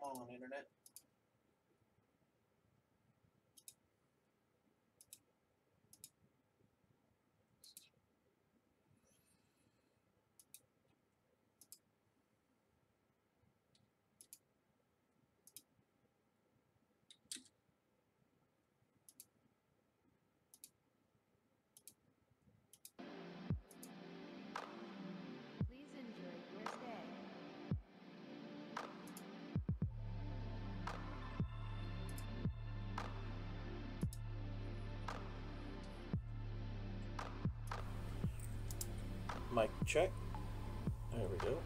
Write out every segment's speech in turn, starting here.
Come on, Internet. Mic check. There we go.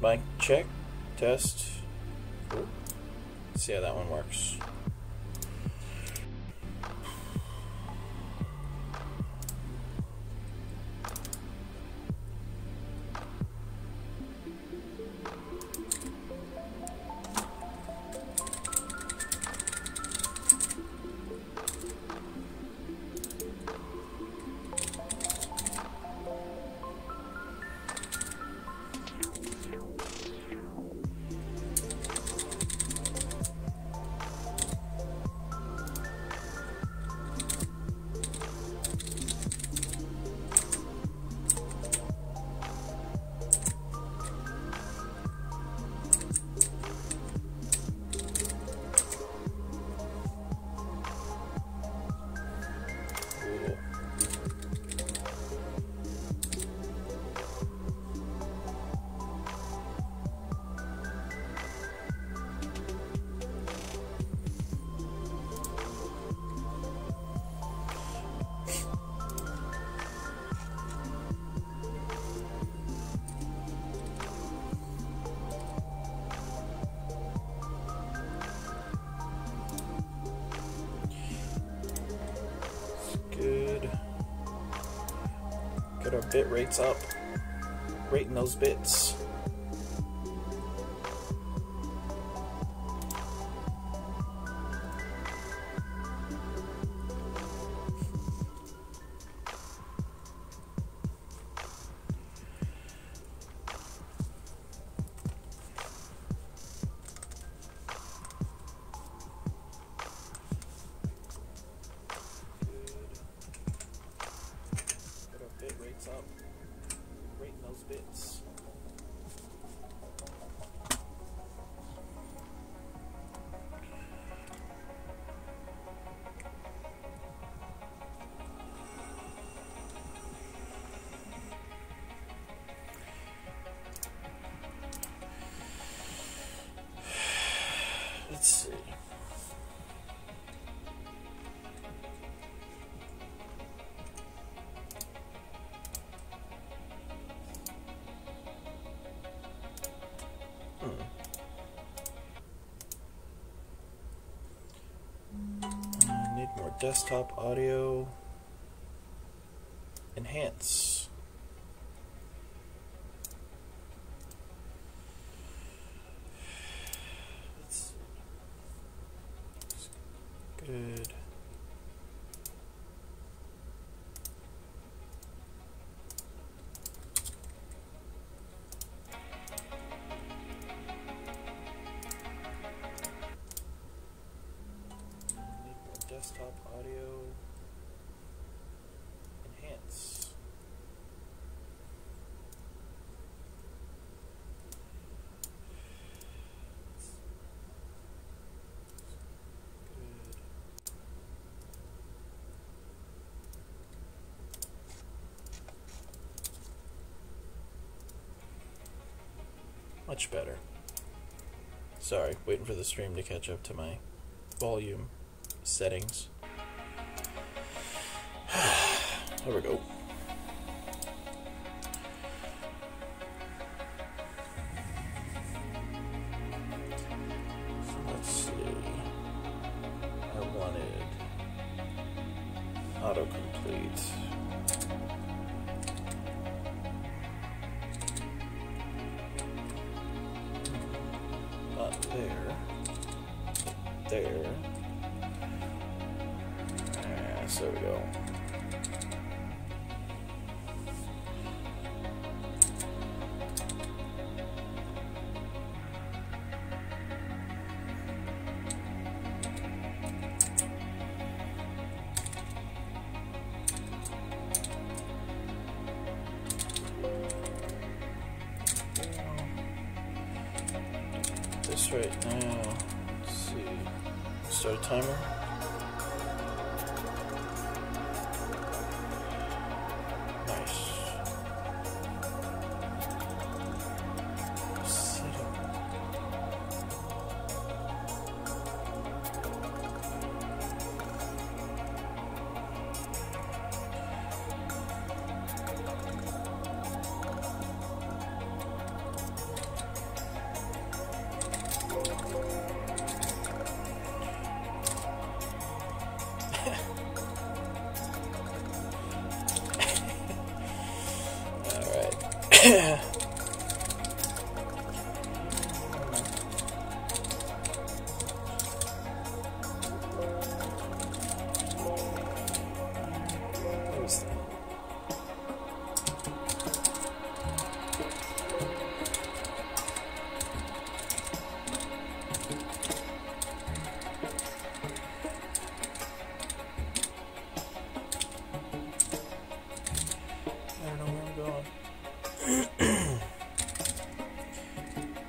Mic check. Test. Cool. Let's see how that one works. Our bit rates up, rating those bits. Desktop audio enhance. Let's see. Good. Desktop audio enhance. Good. Much better. Sorry, waiting for the stream to catch up to my volume settings. There we go. So let's see. I wanted autocomplete. Not there. There. There we go. this right now. Let's see. Start a timer. Nice. Yeah.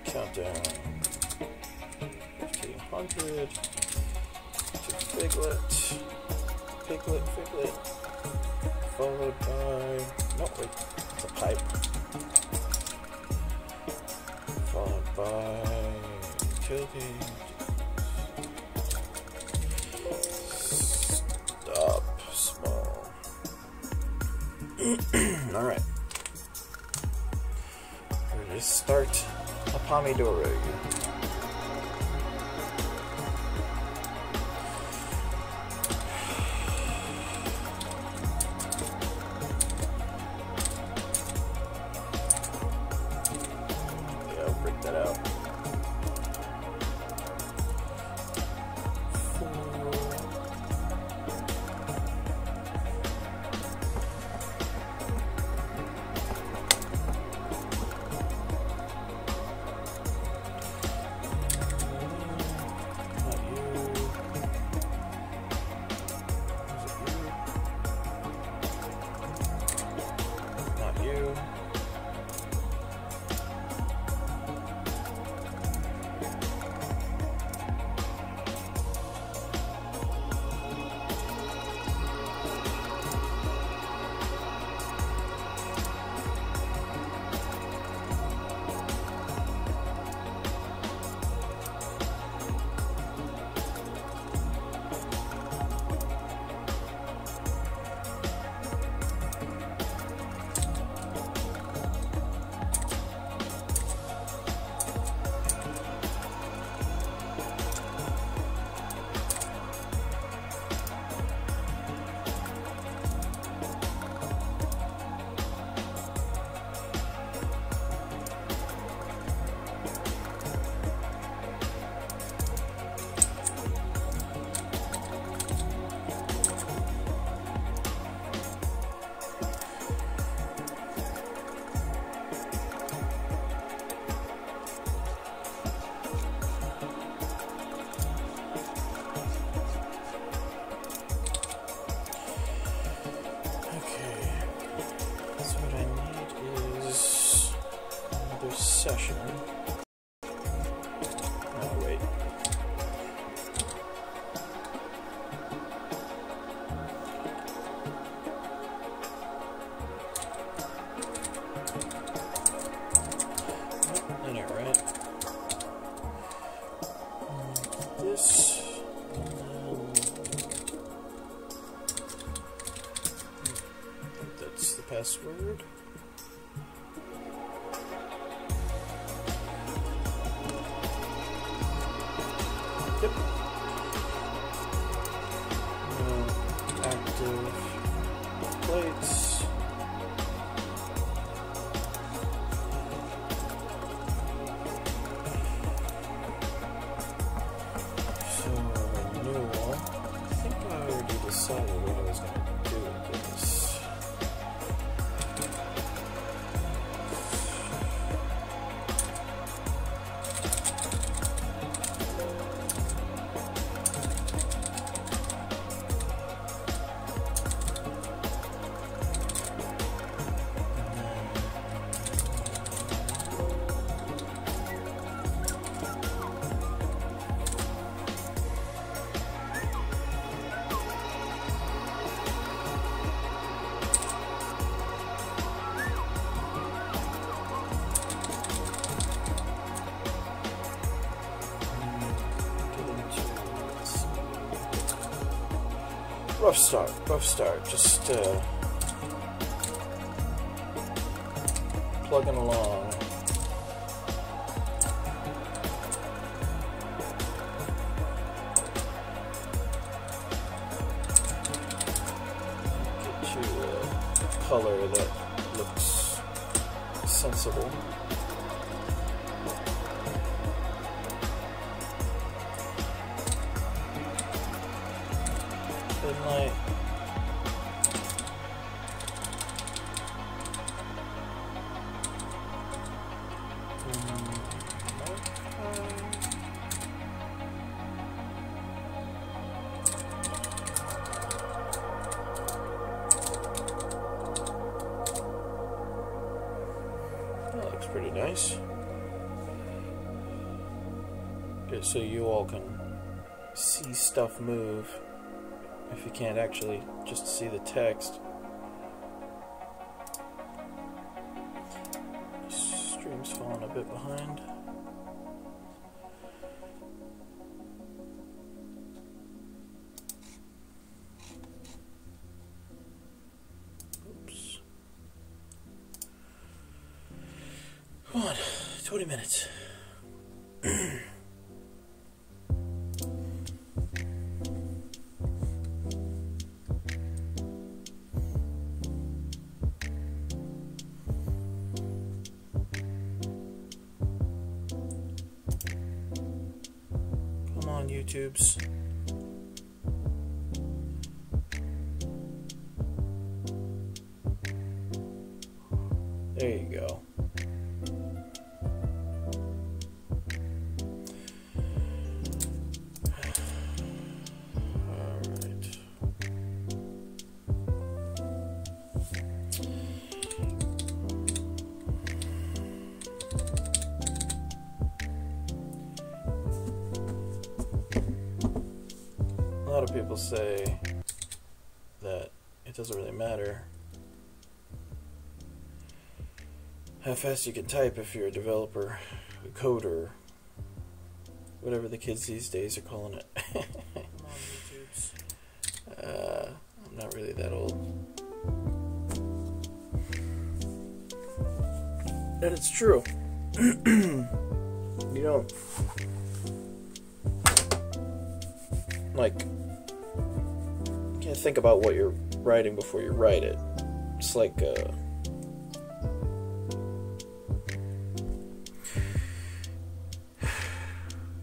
Countdown. 1500 to Piglet, followed by, no wait, it's a pipe, followed by tilting, stop, small. Alright, we're gonna start a Pomodoro. Yeah, I'll break that out. 。Yep. Active plates. So renewal. I think I already decided what I was gonna do with this. rough start, just plugging along. Get you a color that looks sensible. That looks pretty nice. Okay, so you all can see stuff move. If you can't actually just see the text. Stream's falling a bit behind. Oops. Come on, 20 minutes. YouTubes. There you go. All right. A lot of people say that it doesn't really matter how fast you can type if you're a developer, a coder, whatever the kids these days are calling it. I'm not really that old. And it's true. You don't, like, can't think about what you're writing before you write it. It's like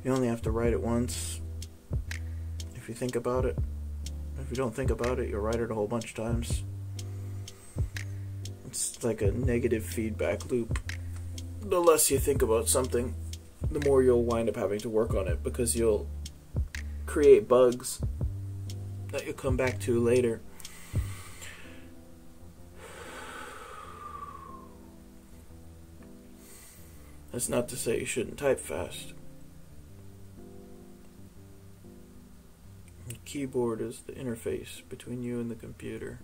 you only have to write it once if you think about it. If you don't think about it, you'll write it a whole bunch of times. It's like a negative feedback loop. The less you think about something, the more you'll wind up having to work on it, because you'll create bugs that you'll come back to later. That's not to say you shouldn't type fast. The keyboard is the interface between you and the computer,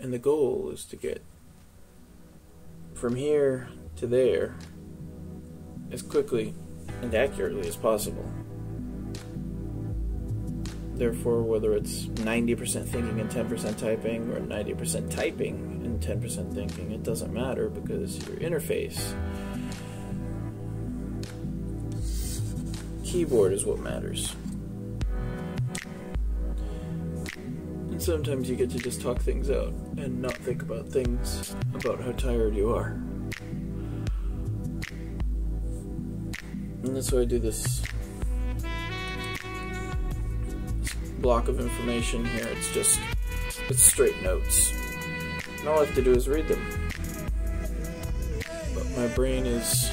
and the goal is to get from here to there as quickly and accurately as possible. Therefore, whether it's 90% thinking and 10% typing, or 90% typing and 10% thinking, it doesn't matter, because your interface keyboard is what matters. And sometimes you get to just talk things out and not think about things about how tired you are. And that's why I do this block of information here. It's just, it's straight notes, and all I have to do is read them, but my brain is,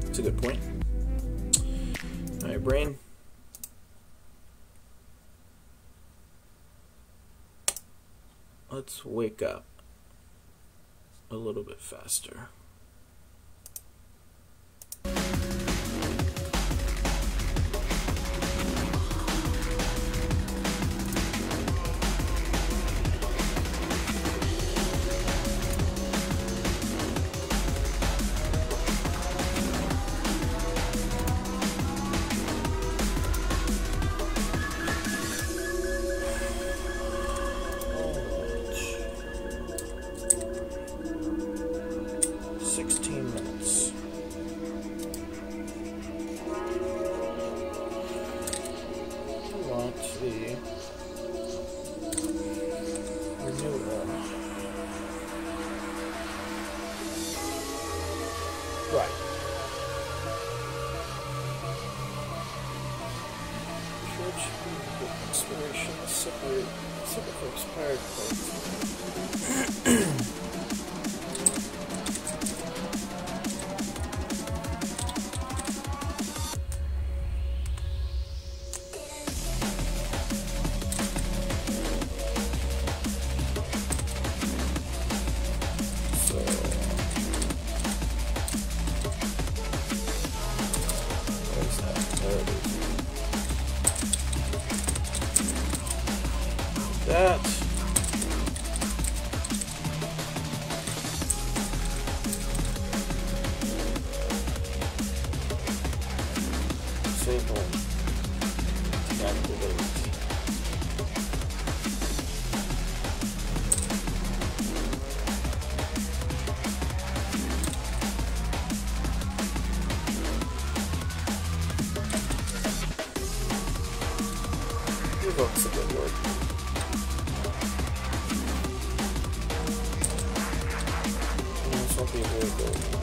that's a good point. My brain let's wake up a little bit faster. want a new one. Right. Search the expiration separate for expired code. That's a good word. Something really good. I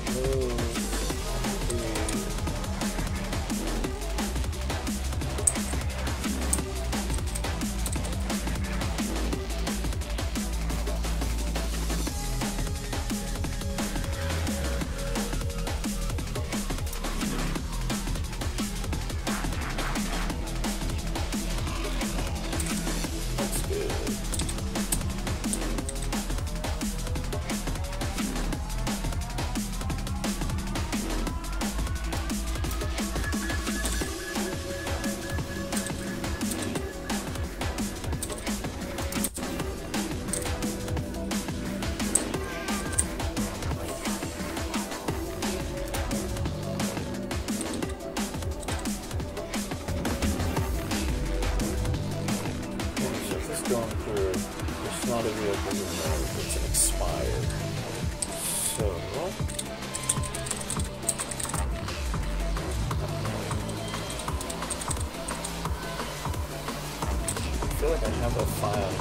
feel like I have a file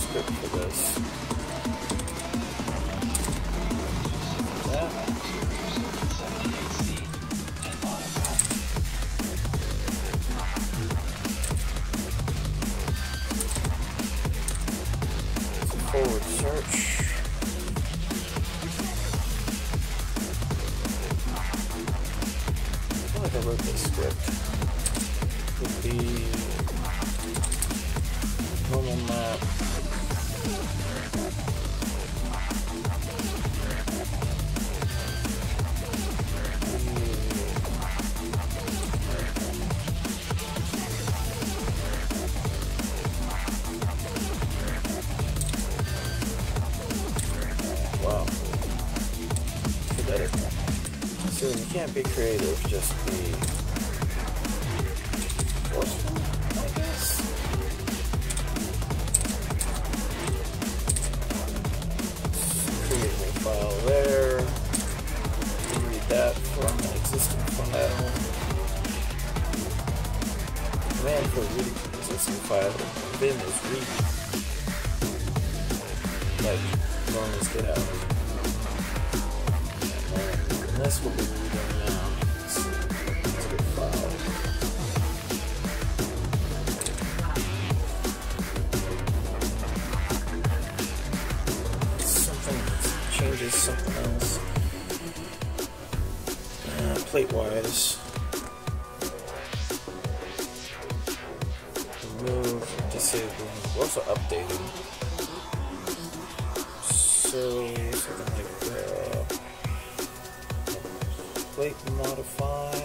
script for this. It's a forward search. I feel like I wrote this script. Could be normal map. Wow. So you can't be creative, just be. Plate-wise, remove, disable, we're also updating, so something like plate modify,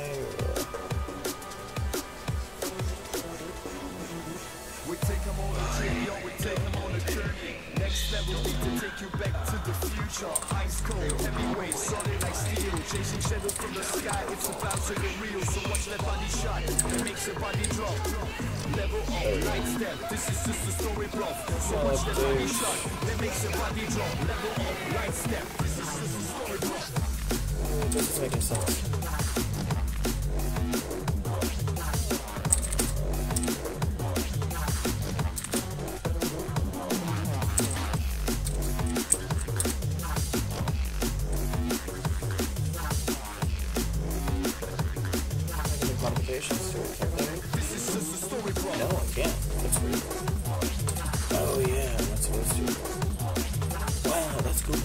we take them on a journey, yo, we take them on a journey, next level need to take you back to the future, ice cold, heavyweight, solid like steel. Chasing shadows from the sky, it's about to get real. So watch that body shot, it makes your body drop. Level up, right step, this is just a story bluff. So watch that body shot, it makes your body drop. Level up, right step, this is just a story bluff. This is like a song. No, I can't. That's weird. Oh yeah, I'm not supposed to. Wow, that's cool.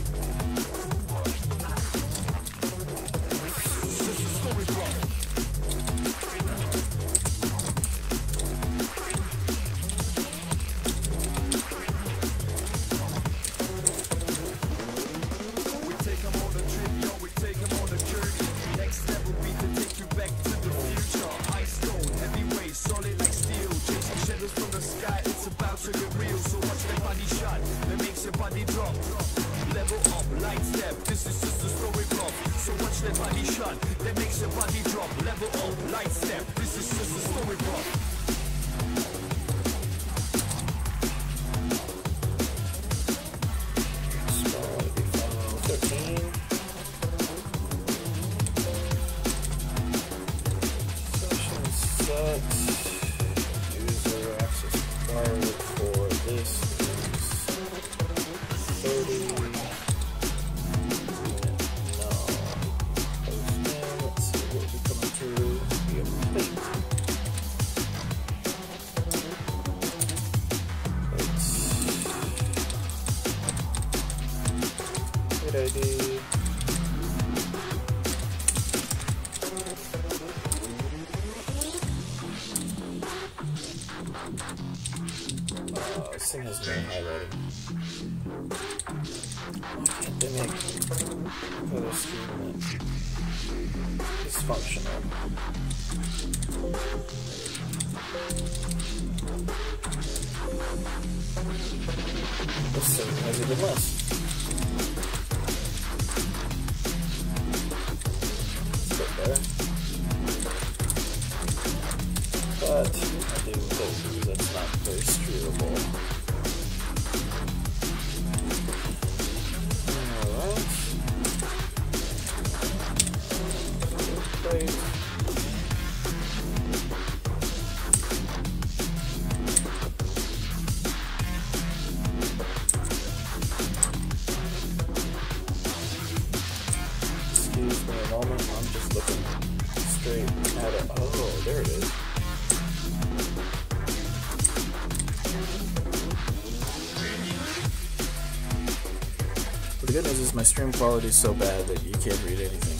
My stream quality is so bad that you can't read anything.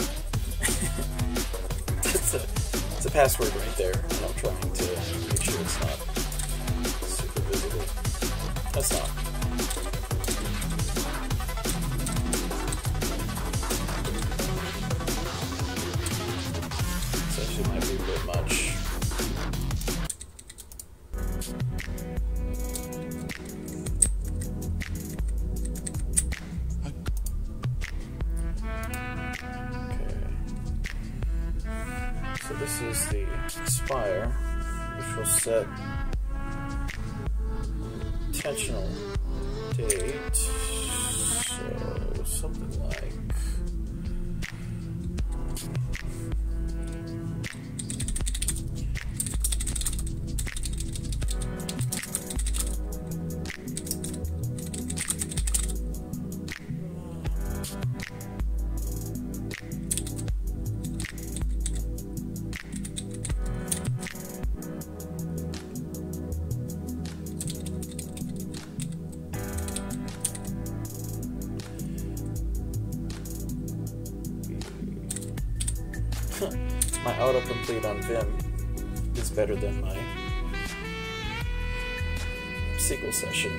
It's a password right there, and I'm trying to make sure it's not super visible. That's not. This actually might be a bit much. Set intentional date, so something like on Vim is better than my SQL session.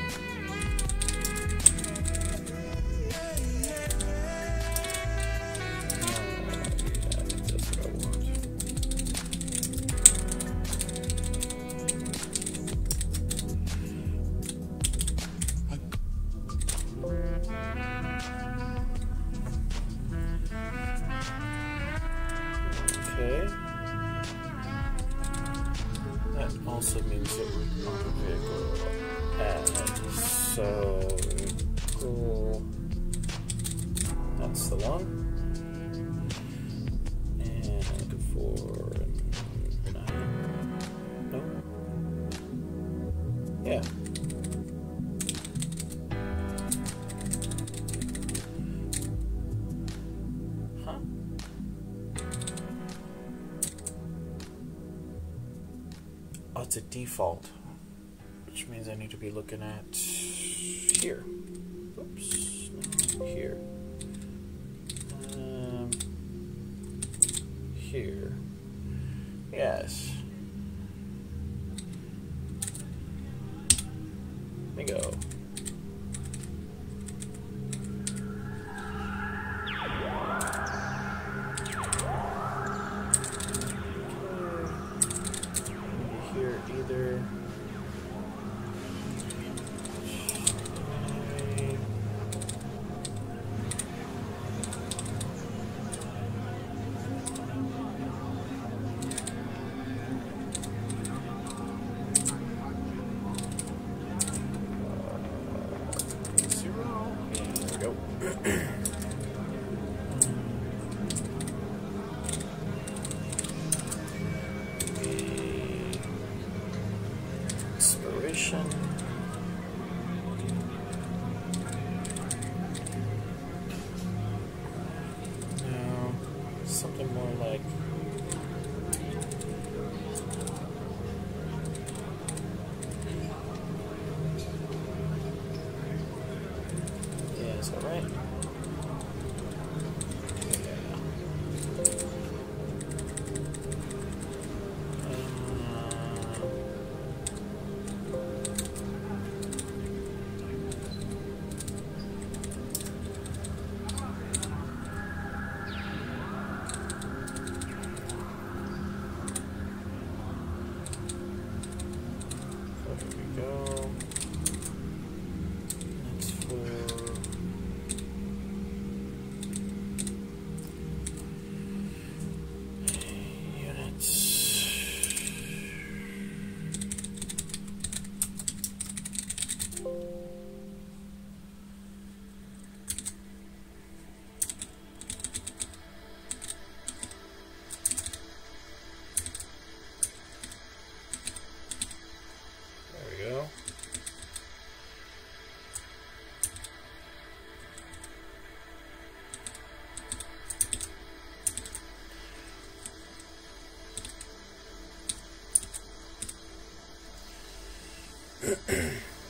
that's a default, which means I need to be looking at here. Oops, here. Here. Yes. Let me go.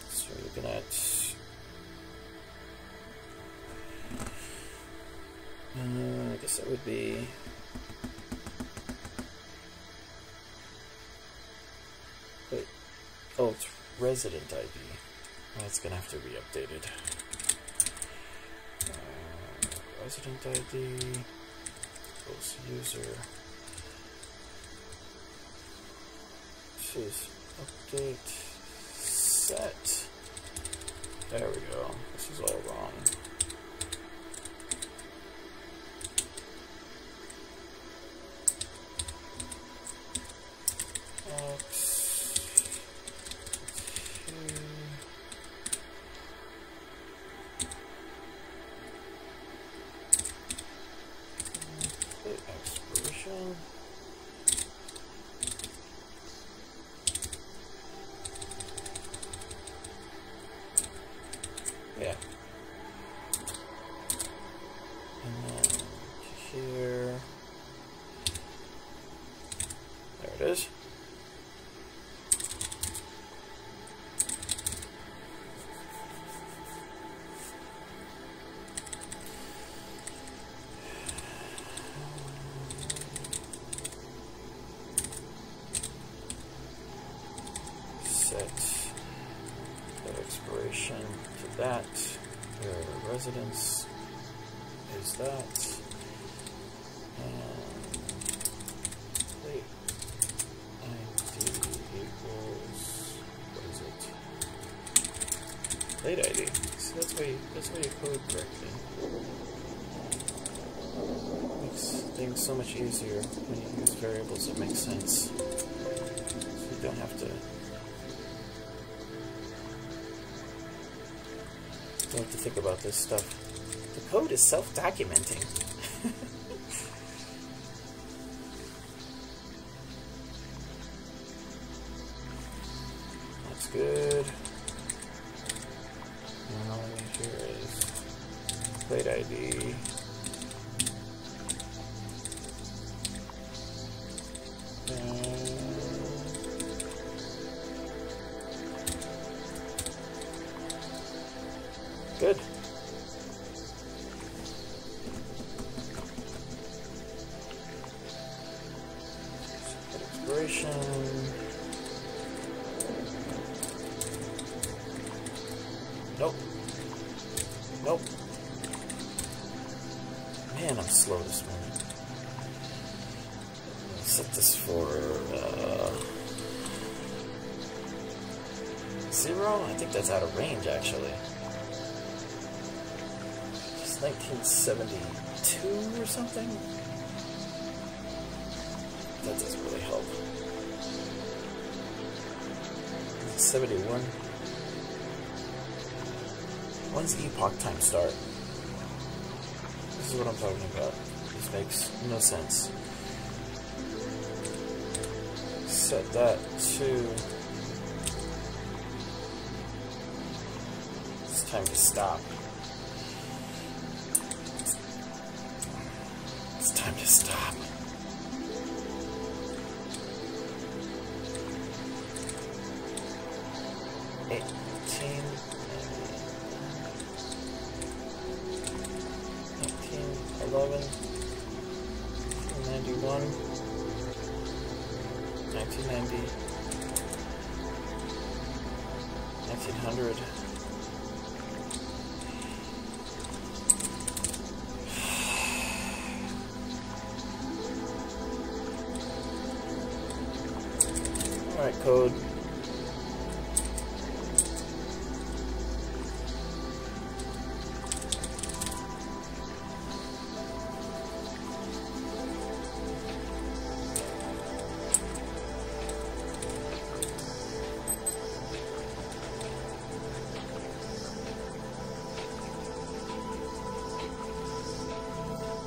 So we're looking at I guess that would be wait, oh, it's resident ID. That's gonna have to be updated. Resident ID equals user. Jeez, update. Set. There we go. This is all wrong. To that, your residence is that. Wait, ID equals what is it? Late ID. So that's why you code correctly. Makes things so much easier when you use variables that make sense. So you don't have to. I have to think about this stuff. The code is self-documenting. That's good. And all I need here is plate ID. Good. Exploration. Nope. Nope. Man, I'm slow this morning. I'll set this for 0. I think that's out of range, actually. It's 1972 or something. That doesn't really help. 71. When's epoch time start? This is what I'm talking about. This makes no sense. Set that to... it's time to stop. It's time to stop. Alright, code.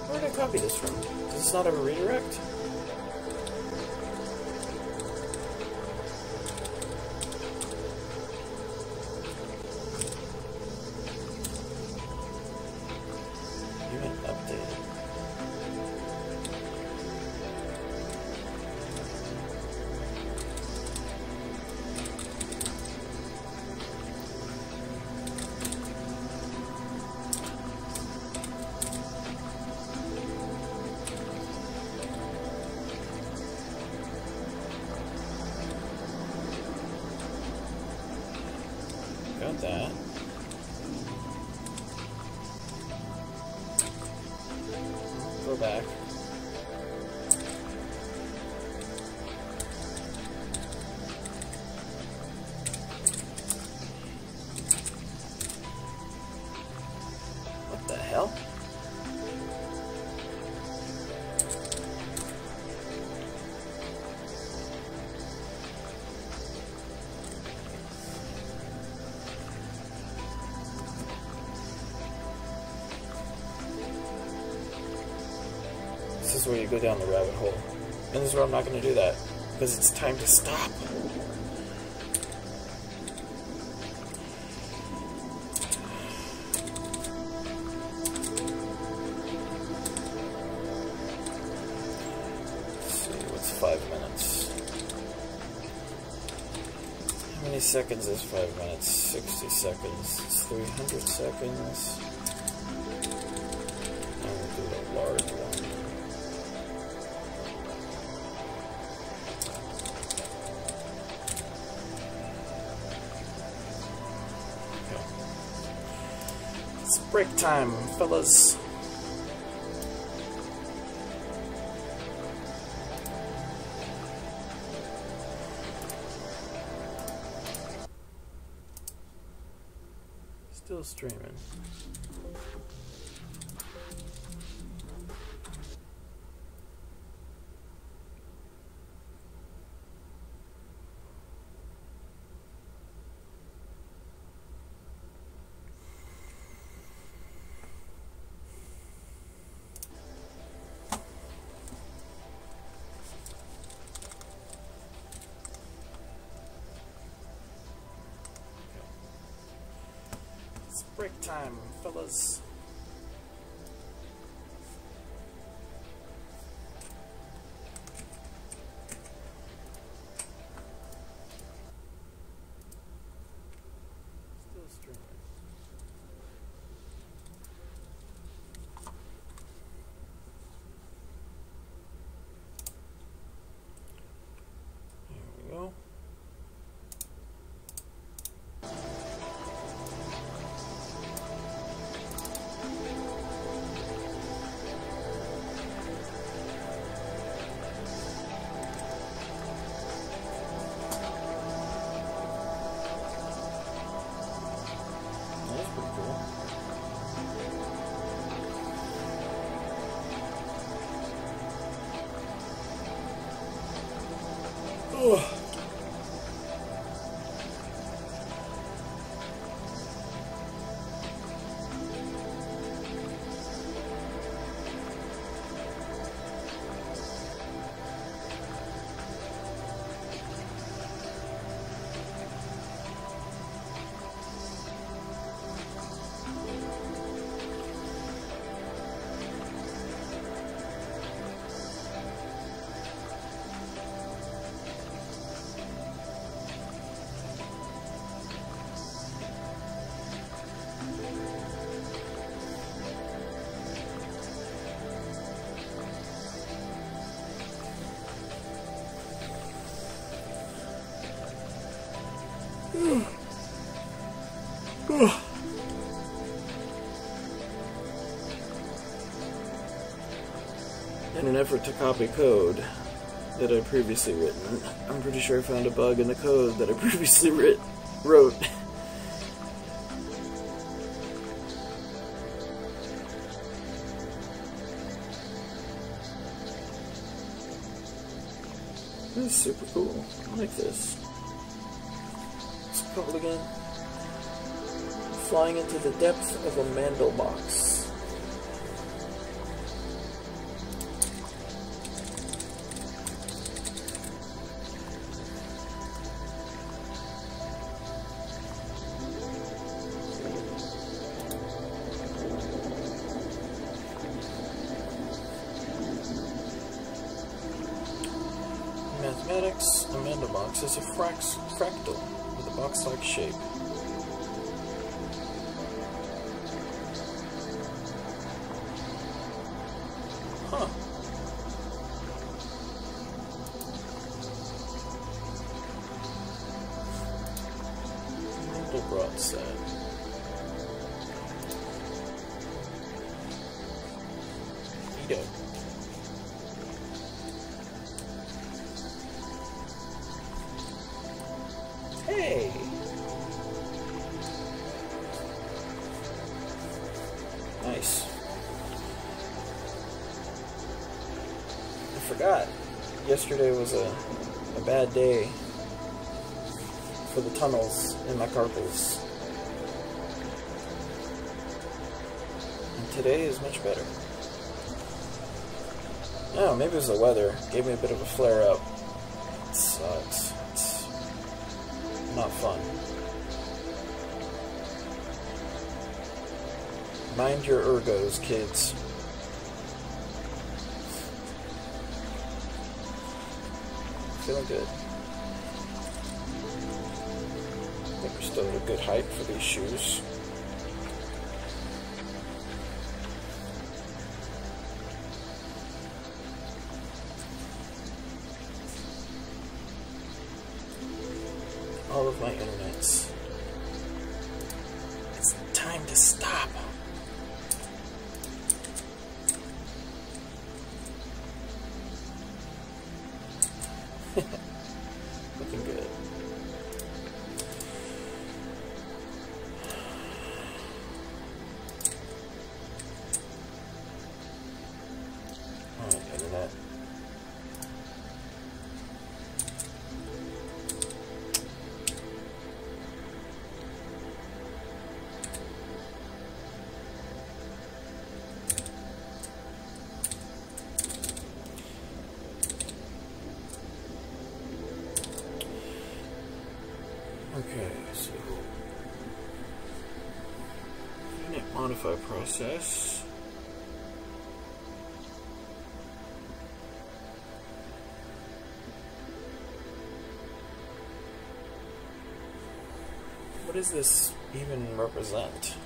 Where did I copy this from? Does this not have a redirect? That. Go back. What the hell? This is where you go down the rabbit hole. And this is where I'm not going to do that. Because it's time to stop. Let's see, what's 5 minutes? How many seconds is 5 minutes? 60 seconds. It's 300 seconds. I'm going to do a large one. Break time, fellas. Still streaming. Break time, fellas. Still streaming. pretty cool. Ugh. In an effort to copy code that I'd previously written, I'm pretty sure I found a bug in the code that I previously wrote. This is super cool. I like this. What's it called again? Flying into the depths of a Mandelbox. Mathematics, a Mandelbox is a fractal with a box-like shape. Huh. Mandel broadside. Hey! Nice. I forgot. Yesterday was a bad day for the tunnels in my carpals. And today is much better. Oh, maybe it was the weather. Gave me a bit of a flare-up. It sucks. Not fun. Mind your ergos, kids. Feeling good. I think we're still at a good height for these shoes. All of my internets. It's time to stop. Looking good. All right, internet. Okay, so internet modify process. What does this even represent?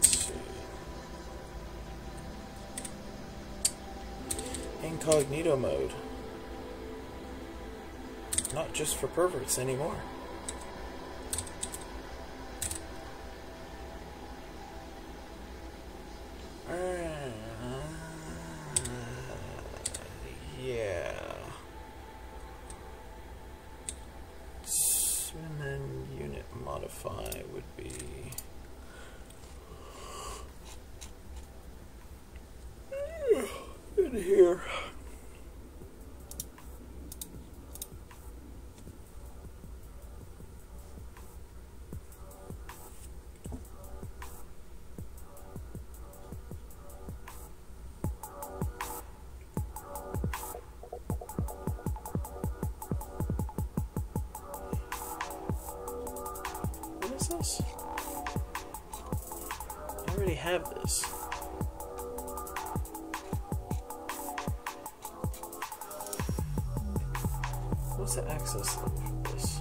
Let's see. Incognito mode. Not just for perverts anymore. Yeah. Cinnamon unit. modify would be in here. Have this. What's the access level for this?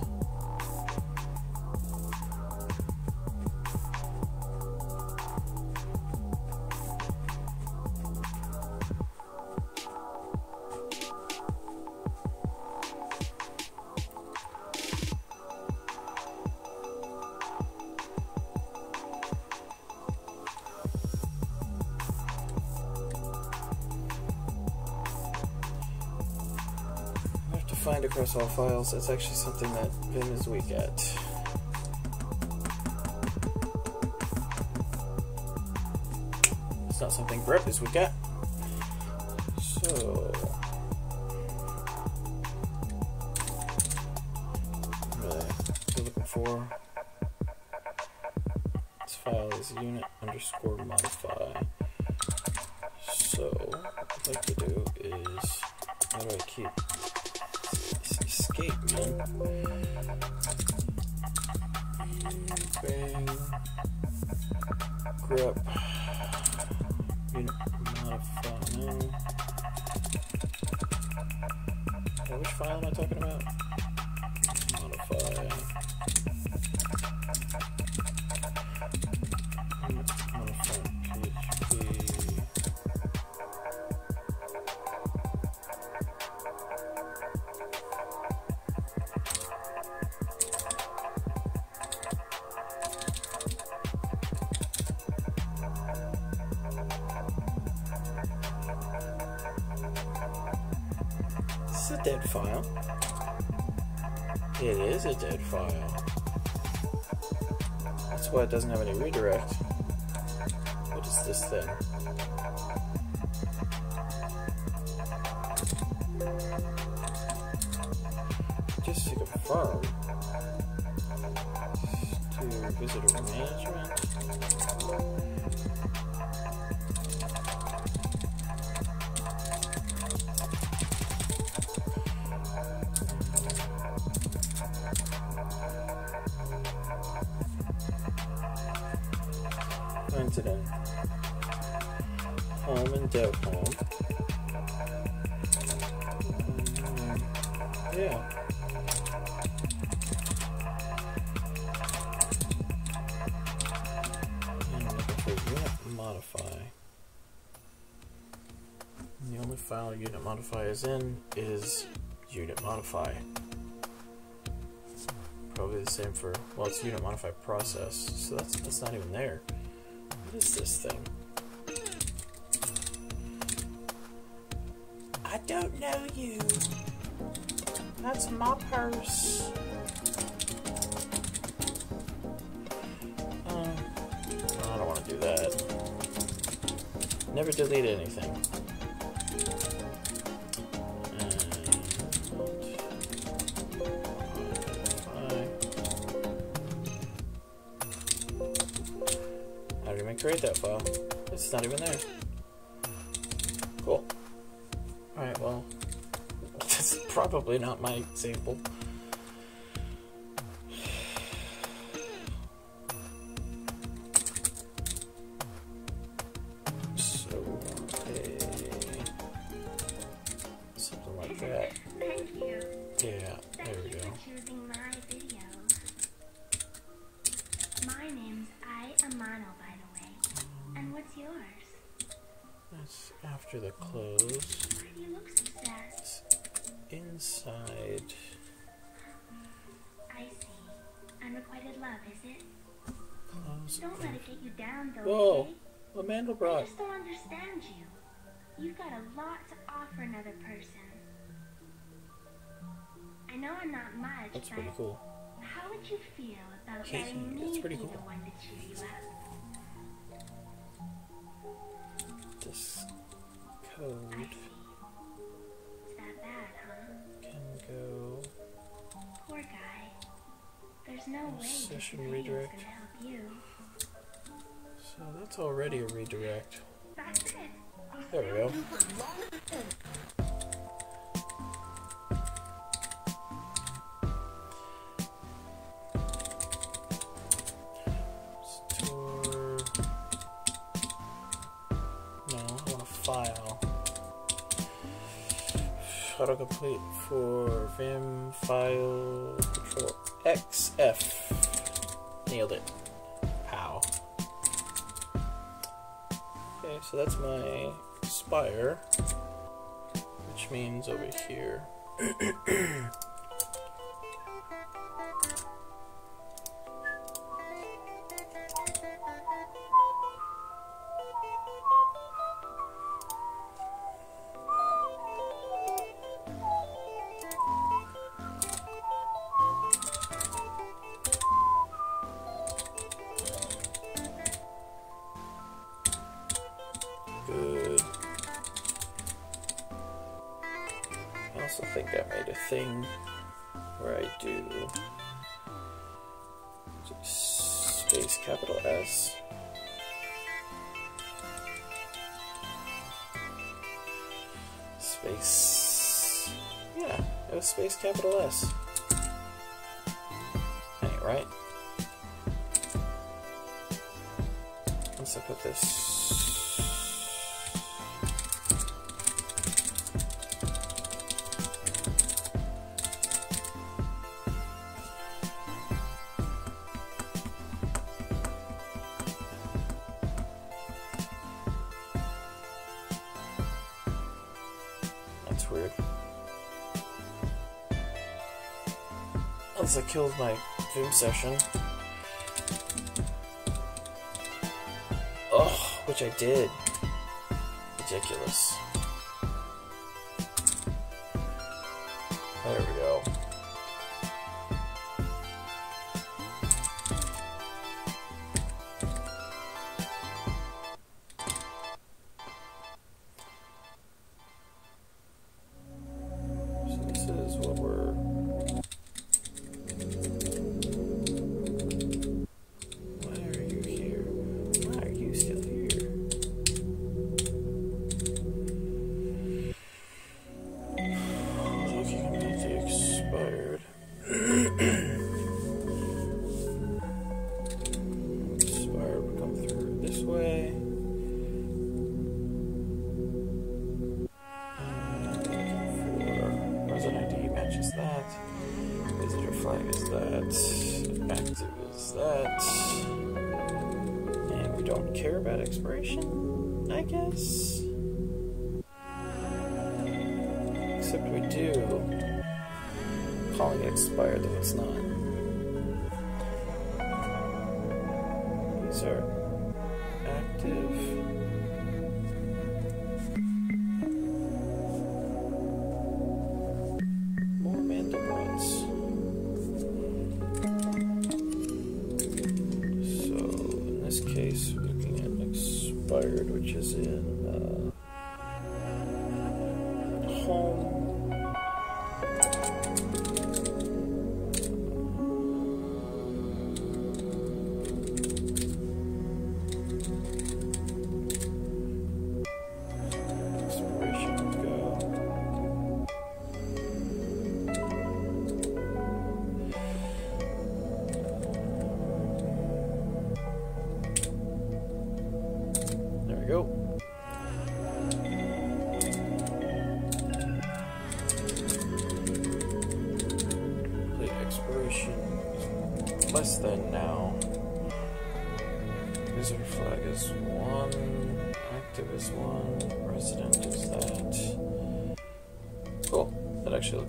Find across all files, that's actually something that Vim is weak at. It's not something grep is weak at. So really looking for this file is unit_modify. So what I'd like to do is how do I keep escape mode. Bang. Grep. Unit modify now. Now which file am I talking about? Modify. Unit modify PHP. It's a dead file. It is a dead file. That's why it doesn't have any redirect. What is this thing? Just to confirm, to visitor management. Today. Home and dev home. Yeah. And I'm looking for unit modify. And the only file unit modify is in is unit modify. Probably the same for, well, it's unit modify process, so that's not even there. What is this thing? I don't know you. That's my purse. I don't want to do that. Never delete anything. Create that file. It's not even there. Cool. Alright, well, that's probably not my example. So, okay. Something like that. Thank you. Yeah, there we go. My name's Amano, by the way. And what's yours? That's after the close. Why do you look so sad? It's inside. I see. Unrequited love, is it? Close. Don't let it get you down, though. Whoa! The Mandelbox. I just don't understand you. You've got a lot to offer another person. I know I'm not much, but that's pretty cool. How would you feel about letting me be the one to cheer you up? This code. I see. It's that bad, huh? Can go. Poor guy. There's no way session redirect can help you. So that's already a redirect. That's it. There we go. Store. No, I want a file. Autocomplete for Vim file control XF. Nailed it. Pow. Okay, so that's my Spire, which means over here. Capital S. Ain't right. Once I put this. That's weird. I killed my Vim session. Oh, which I did. Ridiculous. There we go.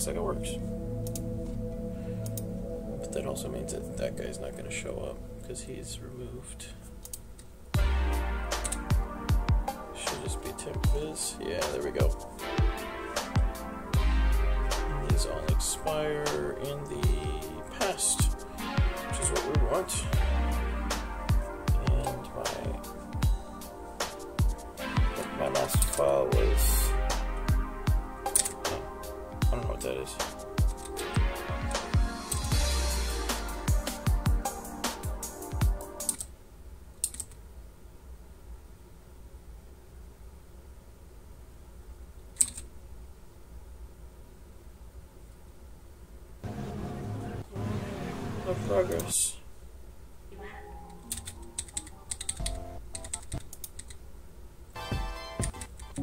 Like it works, but that also means that that guy's not going to show up because he's removed. Should just be TempViz. Yeah, there we go. These all expire in the past. want. And my last file was, I don't know what that is. Progress. We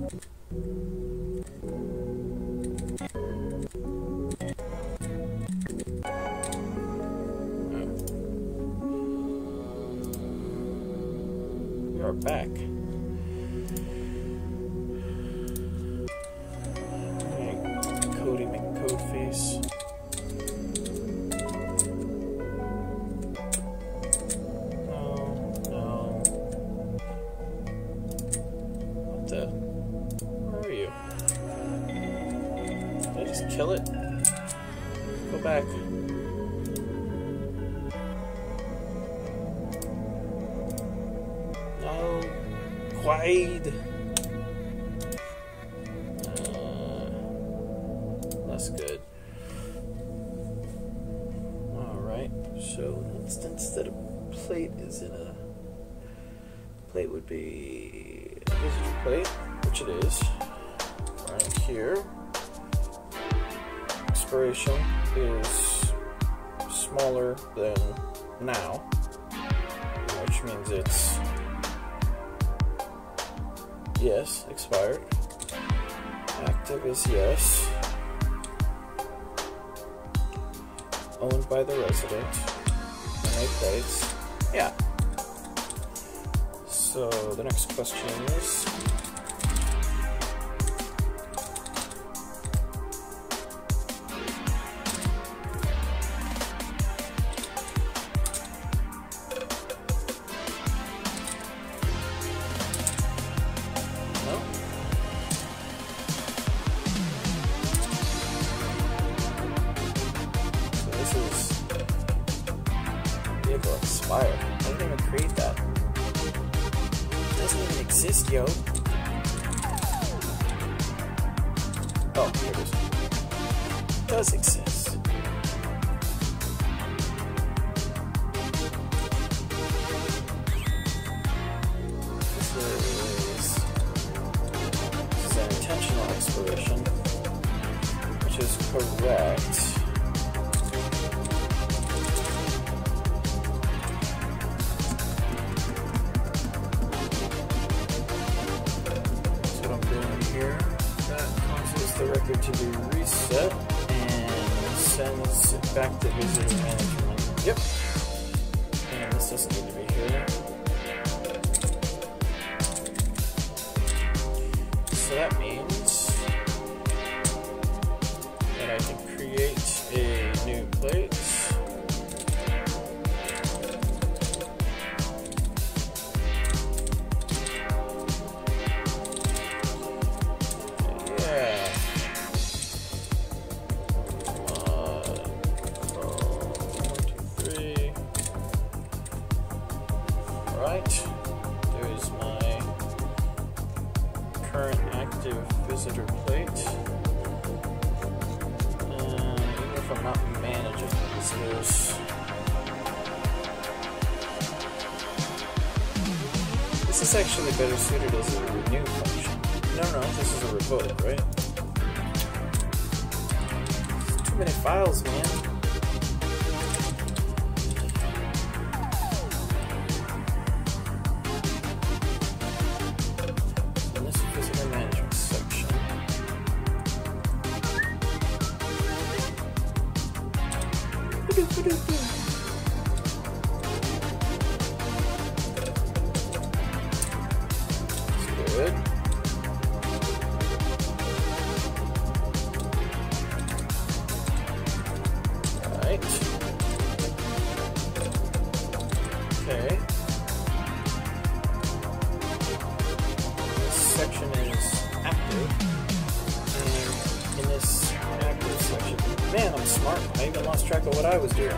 are back. Cody McCode face. Kill it. Go back. No. Quaid. That's good. Alright. So instead of plate is in a... Plate would be a visitor plate, which it is. Right here. Expiration is smaller than now, which means it's, yes, expired. Active is yes. Owned by the resident. Make dates. Yeah. So the next question is, expired. I didn't even create that. It doesn't even exist, yo. Oh, here it is. It does exist. This is an intentional expiration, which is correct. To be reset and sends it back to visitor management. Yep. And this doesn't need to be here. So that means that I can create a new plate. There's my current active visitor plate. Even if I'm not managing visitors, this is actually better suited as a renew function. No, this is a revoke, right? There's too many files, man. Okay. This section is active, and in this active section, man, I'm smart. I even lost track of what I was doing.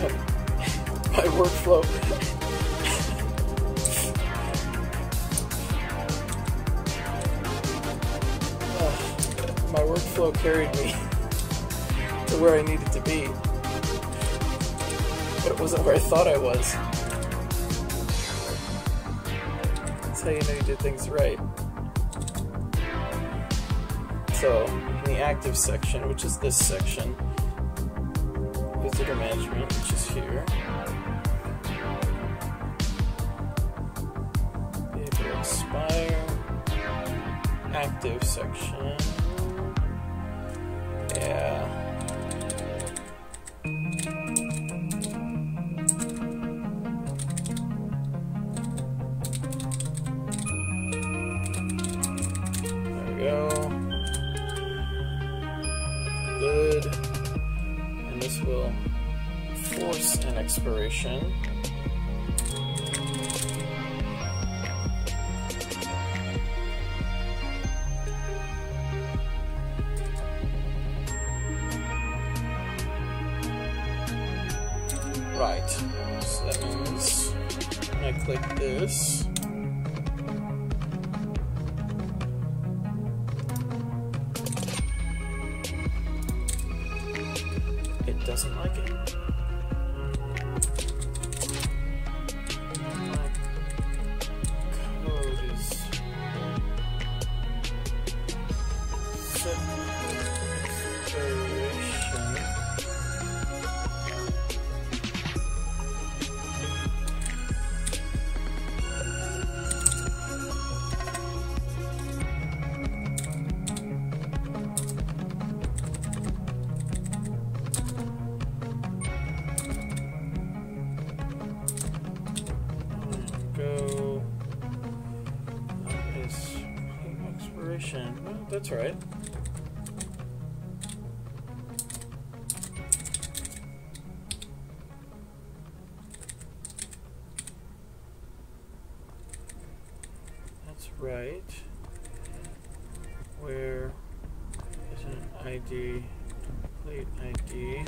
my workflow. My workflow carried me to where I needed to be, but it wasn't where I thought I was. That's how you know you did things right. So, in the active section, which is this section, visitor management, which is here, behavior expire, active section, yeah, there we go, good, and this will force an expiration. Right, so that means when I click this, it doesn't like it. My code is set. Well, that's right. That's right. Where is an ID? Complete ID.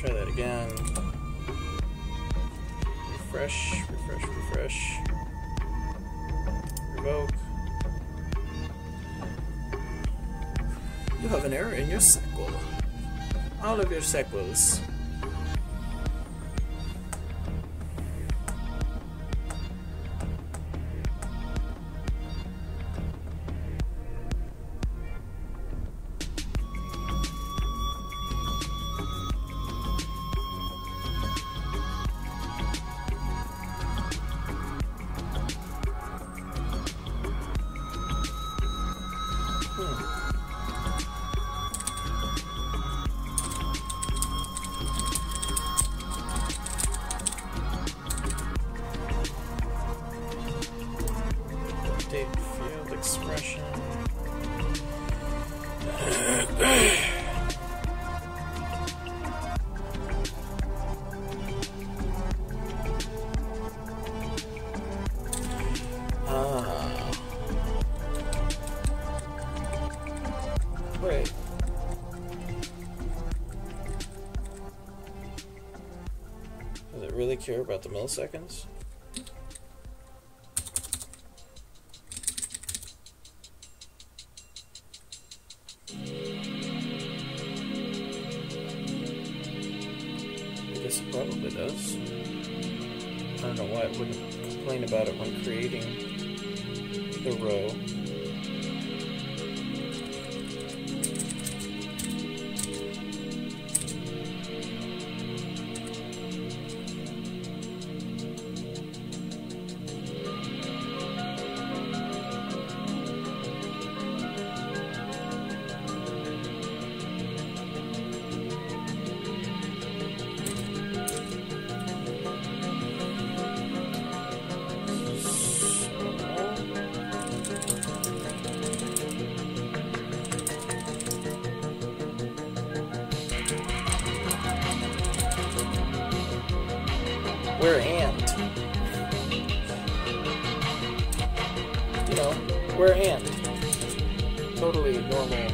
Try that again. Refresh, refresh, refresh. Revoke. You have an error in your SQL. All of your SQLs. Field expression. Wait. Does it really care about the milliseconds? This probably does. I don't know why it wouldn't complain about it when creating the row. where and. You know, where and. Totally normal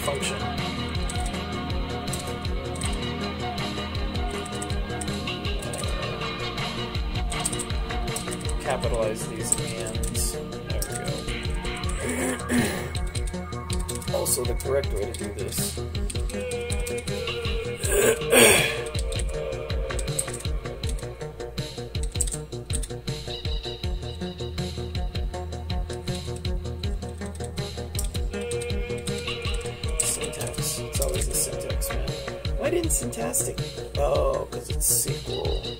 function. Capitalize these ands. There we go. Also, the correct way to do this. Syntax. It's always the syntax, man. Why didn't Syntastic? Oh, because it's SQL.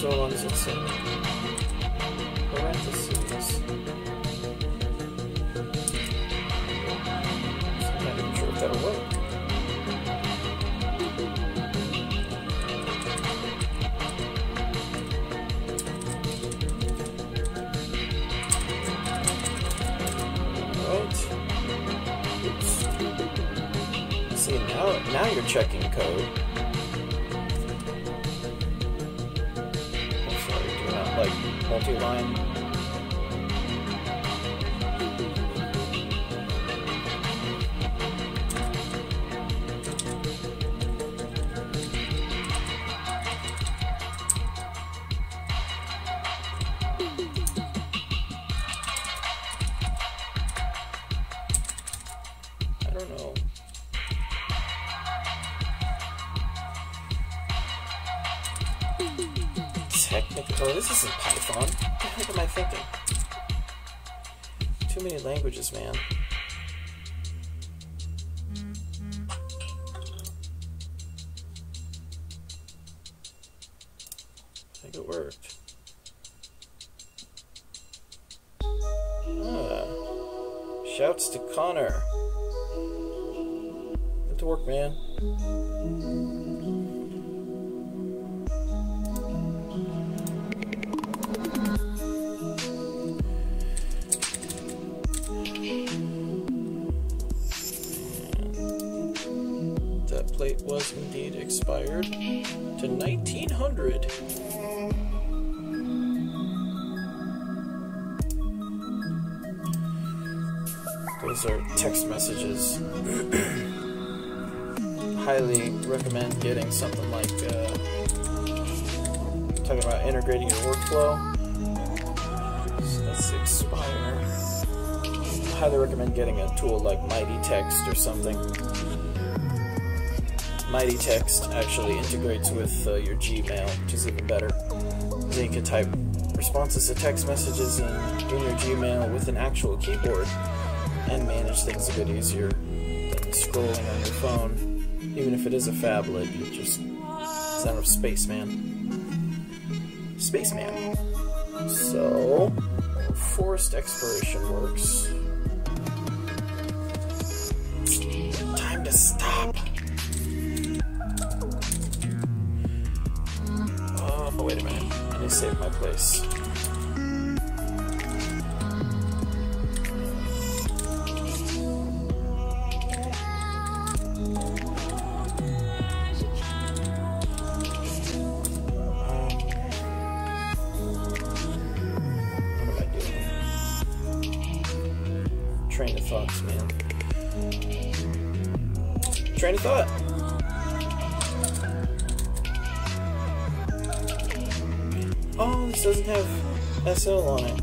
So long as it's in parentheses. I'm not even sure if that'll work. Alright. Oops. See, now you're checking code. Like multi-line. I don't know. Technical. This isn't Python. What the heck am I thinking? Too many languages, man. I think it worked. Ah. Shouts to Connor. Good to work, man. Plate was indeed expired to 1900. Those are text messages. Highly recommend getting something like talking about integrating your workflow. So that's the expire. Highly recommend getting a tool like Mighty Text or something. Mighty Text actually integrates with your Gmail, which is even better. So you can type responses to text messages in your Gmail with an actual keyboard and manage things a bit easier than scrolling on your phone. Even if it is a phablet, you just... it's not a spaceman. Spaceman. So, forced expiration works. Time to stop. Wait a minute, I need to save my place. What am I doing? Train of thoughts, man. Train of thought! Oh, this doesn't have SL on it.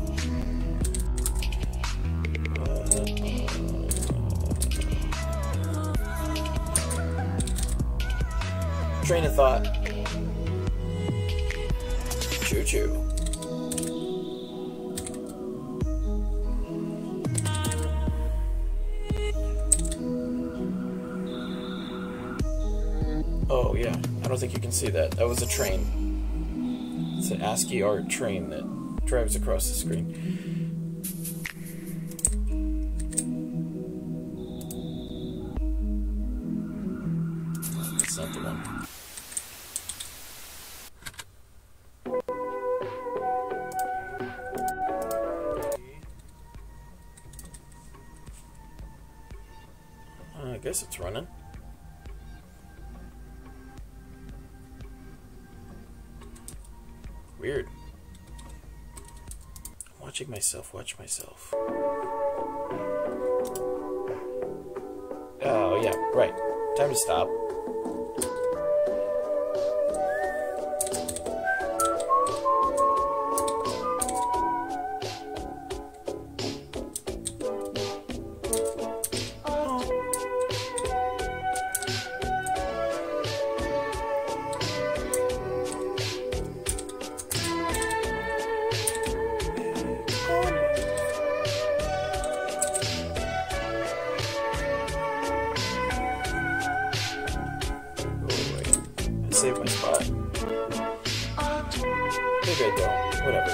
Train of thought. Choo-choo. Oh, yeah. I don't think you can see that. That was a train. It's an ASCII art train that drives across the screen. I guess it's running. Weird. I'm watching myself watch myself. Oh, yeah, right. Time to stop. Save my spot. Maybe I don't. Whatever.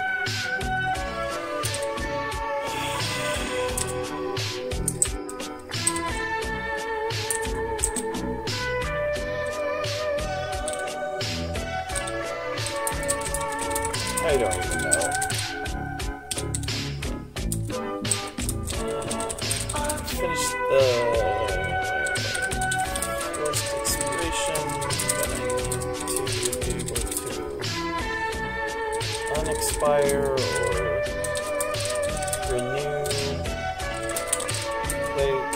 I don't even know. Finish the first exploration. Unexpire or renew plate,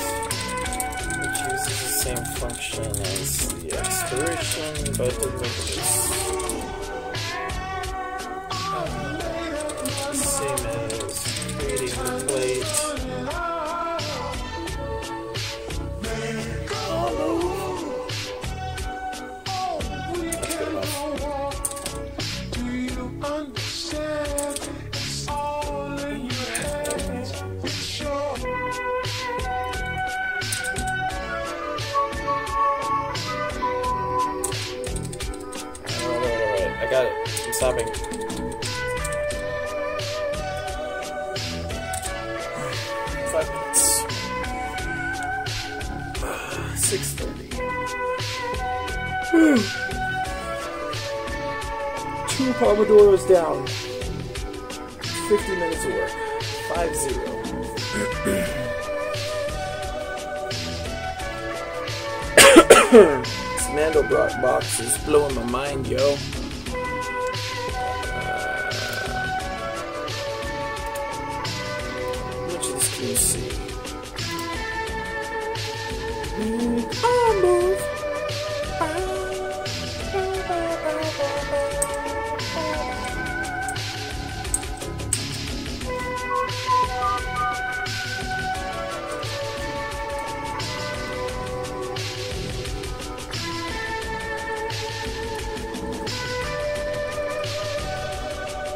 which uses the same function as the expiration, but it doesn't make same as creating the plate. That's good enough. I'm stopping. Five minutes. 6:30. 2 Pomodoros down. 50 minutes of work. 5-0. This Mandelbox is blowing my mind, yo. Let's see.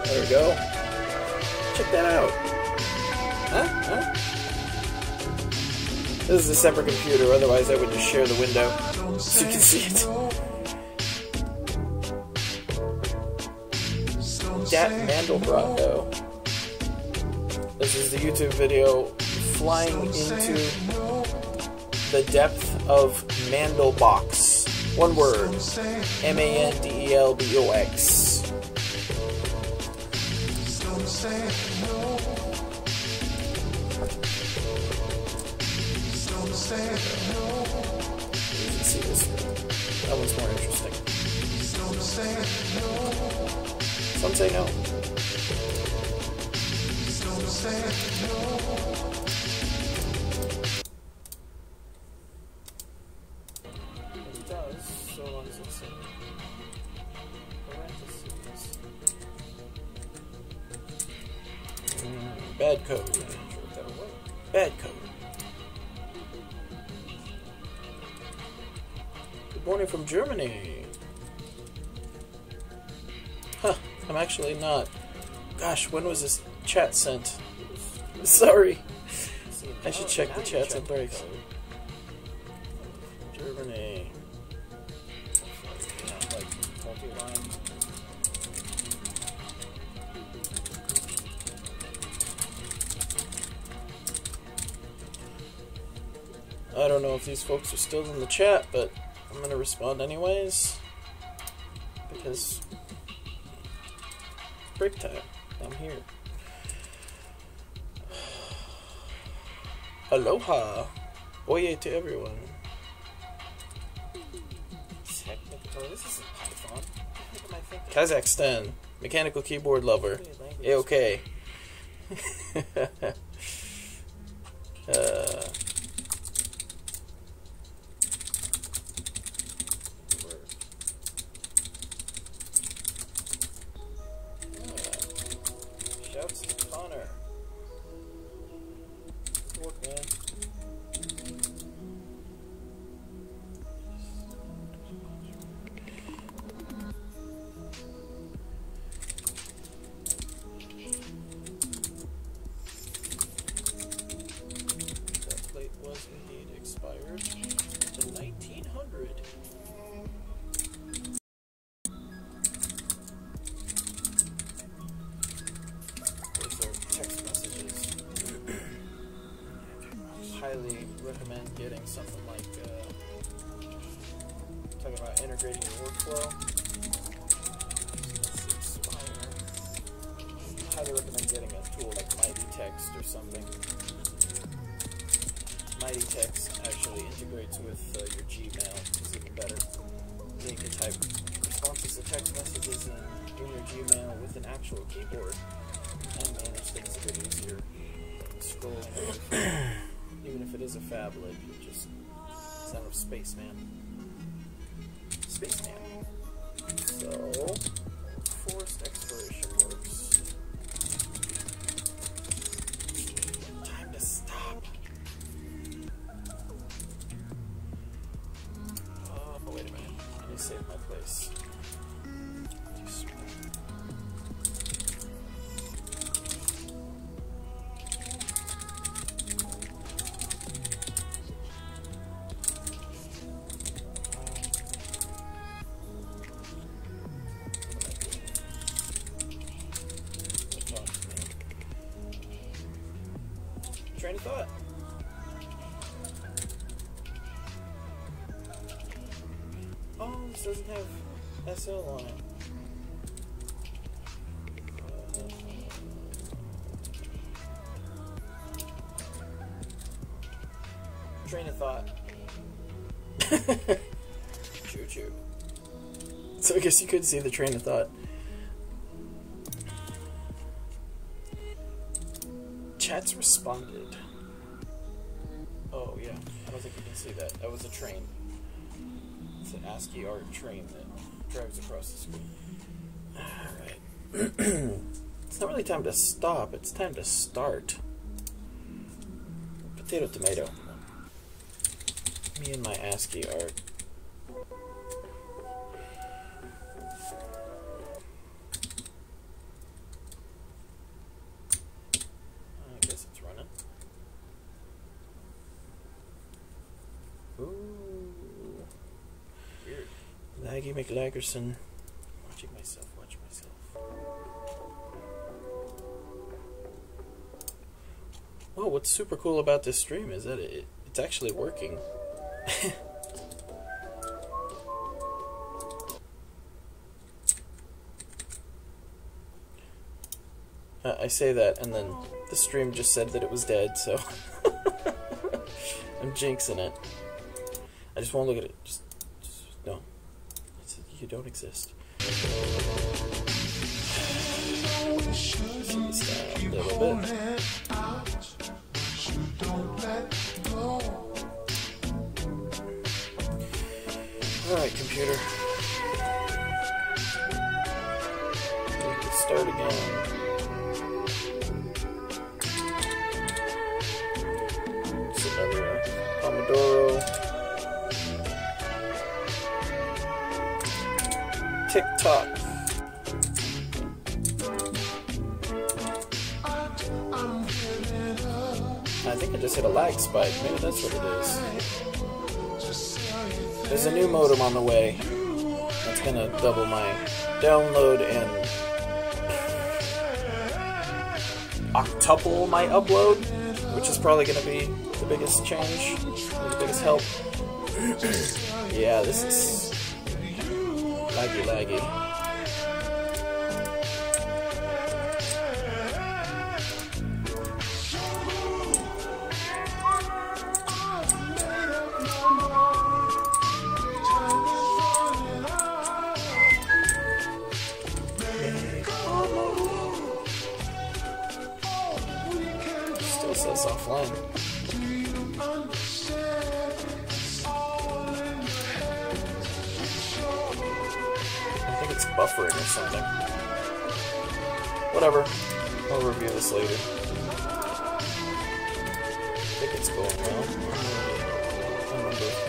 There we go. Check that out. Huh? Huh? This is a separate computer, otherwise I would just share the window so you can see it. Dat Mandelbrot, though. This is the YouTube video flying into the depth of Mandelbox. One word. M-A-N-D-E-L-B-O-X. You can see this. That one's more interesting. Some say no. It does, so long as it's in parentheses. Bad code. Bad code. Good morning from Germany. Huh, I'm actually not. Gosh, when was this chat sent? Sorry. I should check the chats and breaks. Germany. I don't know if these folks are still in the chat, but I'm going to respond anyways, because it's break time. I'm here. Aloha! Oye to everyone. Technical. This isn't Python. What am I thinking? Kazakhstan. Mechanical keyboard lover. A-okay. Shouts to Connor. Good work, man. That plate was indeed expired to 1900. Highly recommend getting something like talking about integrating your workflow. So highly recommend getting a tool like Mighty Text or something. Mighty Text actually integrates with your Gmail, which is even better. Then you can type responses to text messages in your Gmail with an actual keyboard and manage things a bit easier. Scroll. Even if it is a fab lib, you just sound of space, man. Space man. So, forest exploration works. Time to stop. Oh, but wait a minute. I need to save my place. Train of thought. Oh, this doesn't have SL on it. Train of thought. Choo choo. So I guess you could see the train of thought. Chat's responded. Oh yeah, I don't think you can see that. That was a train. It's an ASCII art train that drives across the screen. Alright. It's not really time to stop, it's time to start. Potato, tomato. Me and my ASCII art. Ooh. Weird. Laggy McLaggerson. Watching myself, watching myself. Whoa, what's super cool about this stream is that it's actually working. I say that, and then the stream just said that it was dead, so I'm jinxing it. I just won't look at it. Just no. You don't exist. A little bit. All right, computer. Let's start again. It's another Pomodoro. TikTok. I think I just hit a lag spike. Maybe that's what it is. There's a new modem on the way. That's gonna double my download and octuple my upload, which is probably gonna be the biggest change, the biggest help. Yeah, this is laggy. Says offline. I think it's buffering or something. Whatever. I'll review this later. I think it's going well.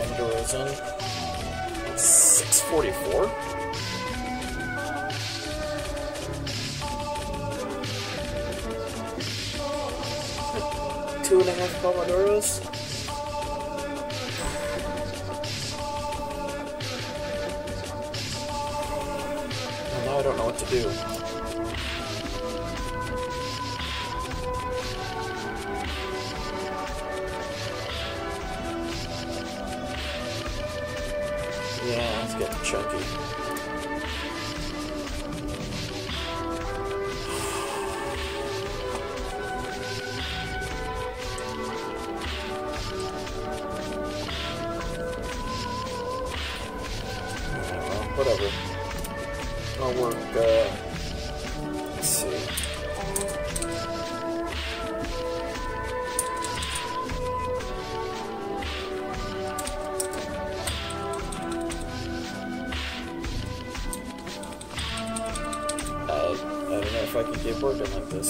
I'm under Amazon. It's 6:44. Two and a half Pomodoros. Well, now I don't know what to do. Yeah, it's getting chunky. Whatever. I'll work, let's see. I don't know if I can get working like this.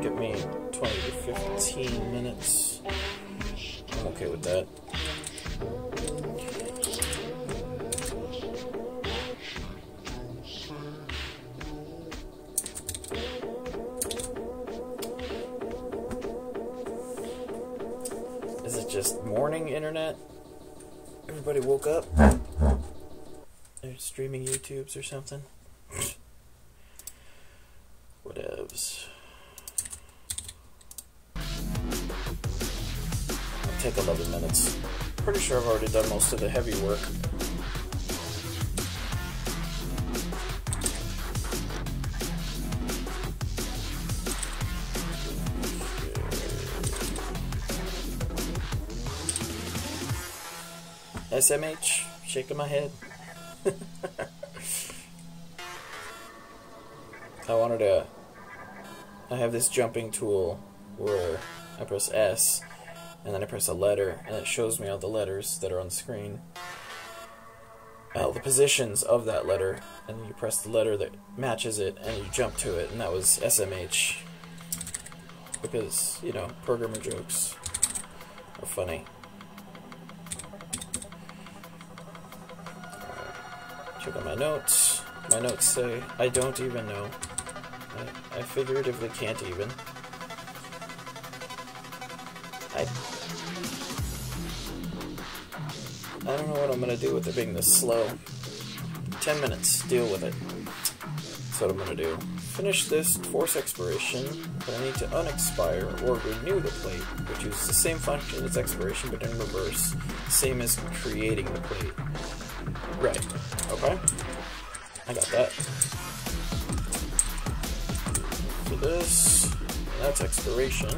Give me 20 to 15 minutes. I'm okay with that. Is it just morning internet? Everybody woke up? They're streaming YouTubes or something? Whatevs. Take 11 minutes. Pretty sure I've already done most of the heavy work. Okay. SMH, shaking my head. I have this jumping tool where I press S, and then I press a letter, and it shows me all the letters that are on the screen. The positions of that letter, and you press the letter that matches it, and you jump to it, and that was SMH. Because, you know, programmer jokes are funny. Check out my notes. My notes say, I don't even know. I figuratively can't even. I don't know what I'm gonna do with it being this slow. 10 minutes, deal with it. That's what I'm gonna do. Finish this, force expiration, but I need to unexpire or renew the plate, which is the same function as expiration but in reverse, same as creating the plate. Right, okay? I got that. So this, that's expiration.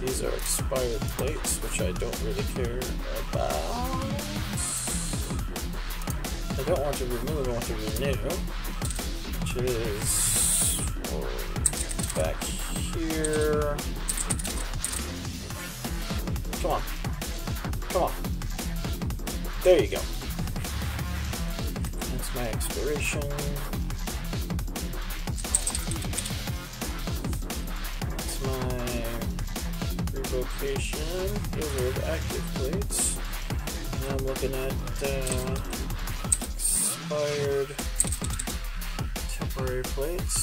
These are expired plates, which I don't really care about. I don't want to remove, I want to renew, which is back here. Come on. Come on. There you go. That's my expiration. That's my location. Those are the active plates. Now I'm looking at expired temporary plates.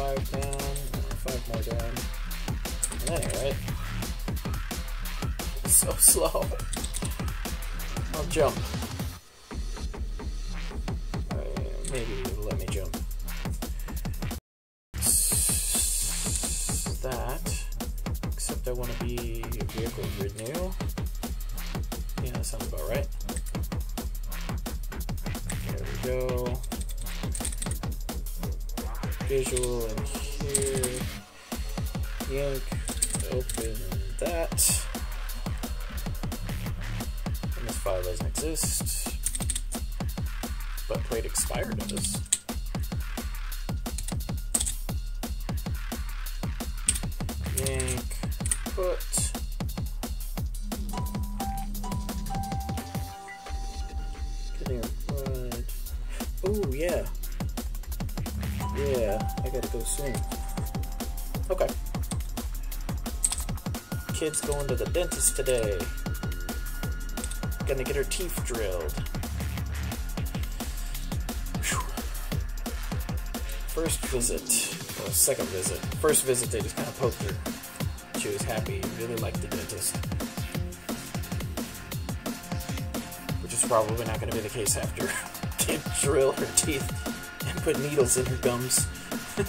5 down, 5 more down. Anyway, so slow. I'll jump. Maybe it'll let me jump. That. Except I want to be a vehicle renew. Yeah, that sounds about right. There we go. Visual in here. Yank. Open that. And this file doesn't exist. But plate expired does. Yank, put. Getting applied. Ooh, yeah. Yeah, I gotta go soon. Okay. Kid's going to the dentist today. Gonna get her teeth drilled. First visit, or second visit. First visit, they just kind of poked her. She was happy, really liked the dentist. Which is probably not going to be the case after they drill her teeth and put needles in her gums. It's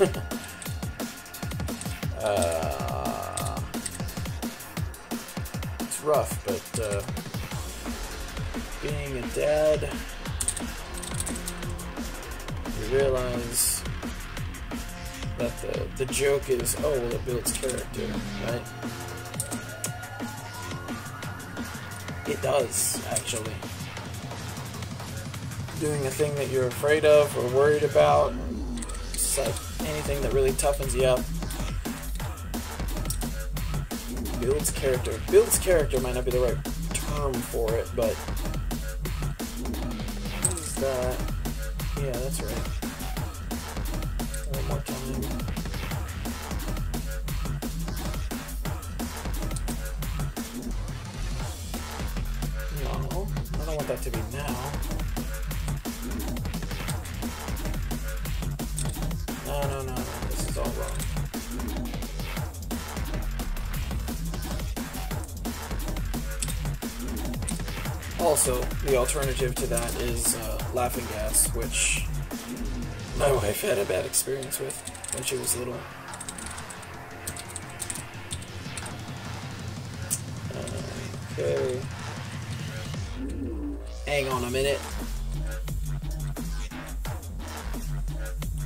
rough, but being a dad, you realize that the joke is, oh, well, it builds character, right? It does, actually. Doing a thing that you're afraid of or worried about, it's like anything that really toughens you up. Builds character. Builds character might not be the right term for it, but... what is that? Yeah, that's right. No, I don't want that to be now. No, this is all wrong. Also, the alternative to that is laughing gas, which my wife had a bad experience with when she was little. Okay. Hang on a minute.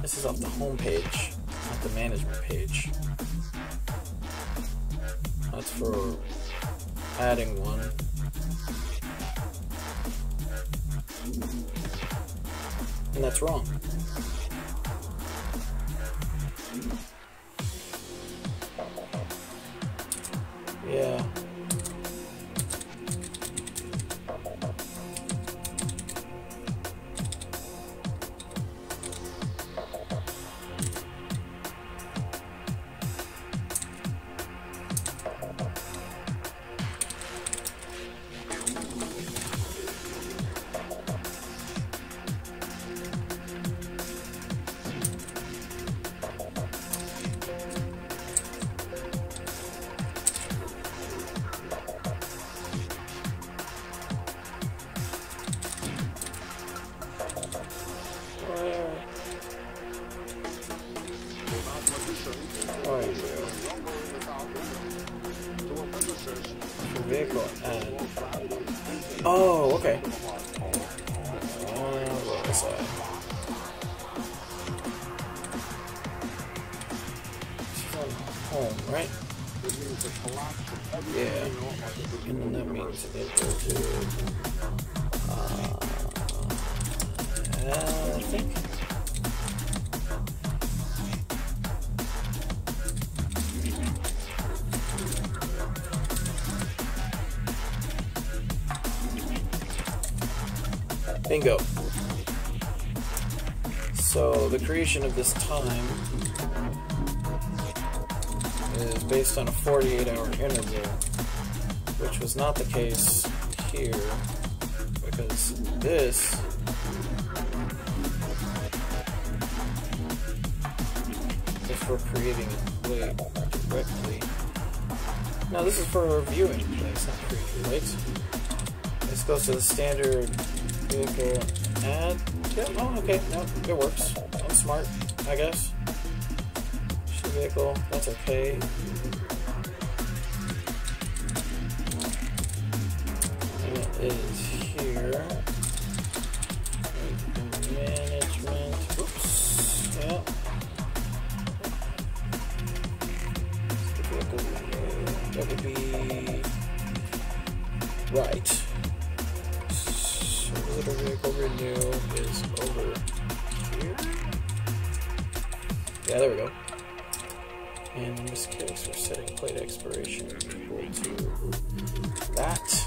This is off the home page, not the management page. That's for adding one. And that's wrong. Yeah. Oh, okay. What was that? She's on home, right? Yeah. And that means it will do. I think. Bingo. So the creation of this time is based on a 48-hour interval, which was not the case here, because this is for creating a play directly. Now this is for reviewing plays, not creating plays. This goes to the standard vehicle add. Yep, oh, okay, no, it works. I'm smart, I guess. Show vehicle, that's okay. And it is here. Management, oops, yeah. That would be right. So the vehicle renew is over here. Yeah, there we go. And in this case, we're setting plate expiration equal to that,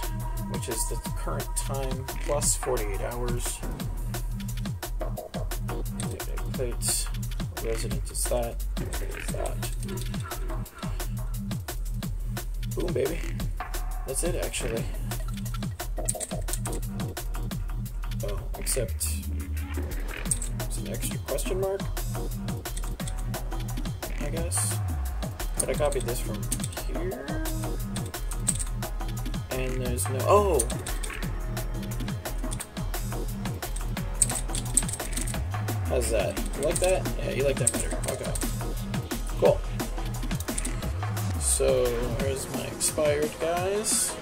which is the current time plus 48 hours. Plate resident is that. Plate is that. Boom, baby. That's it, actually. Oh, except there's an extra question mark, I guess. But I copied this from here. And there's no... Oh! How's that? You like that? Yeah, you like that better. Okay. Cool. So, there's my expired guys,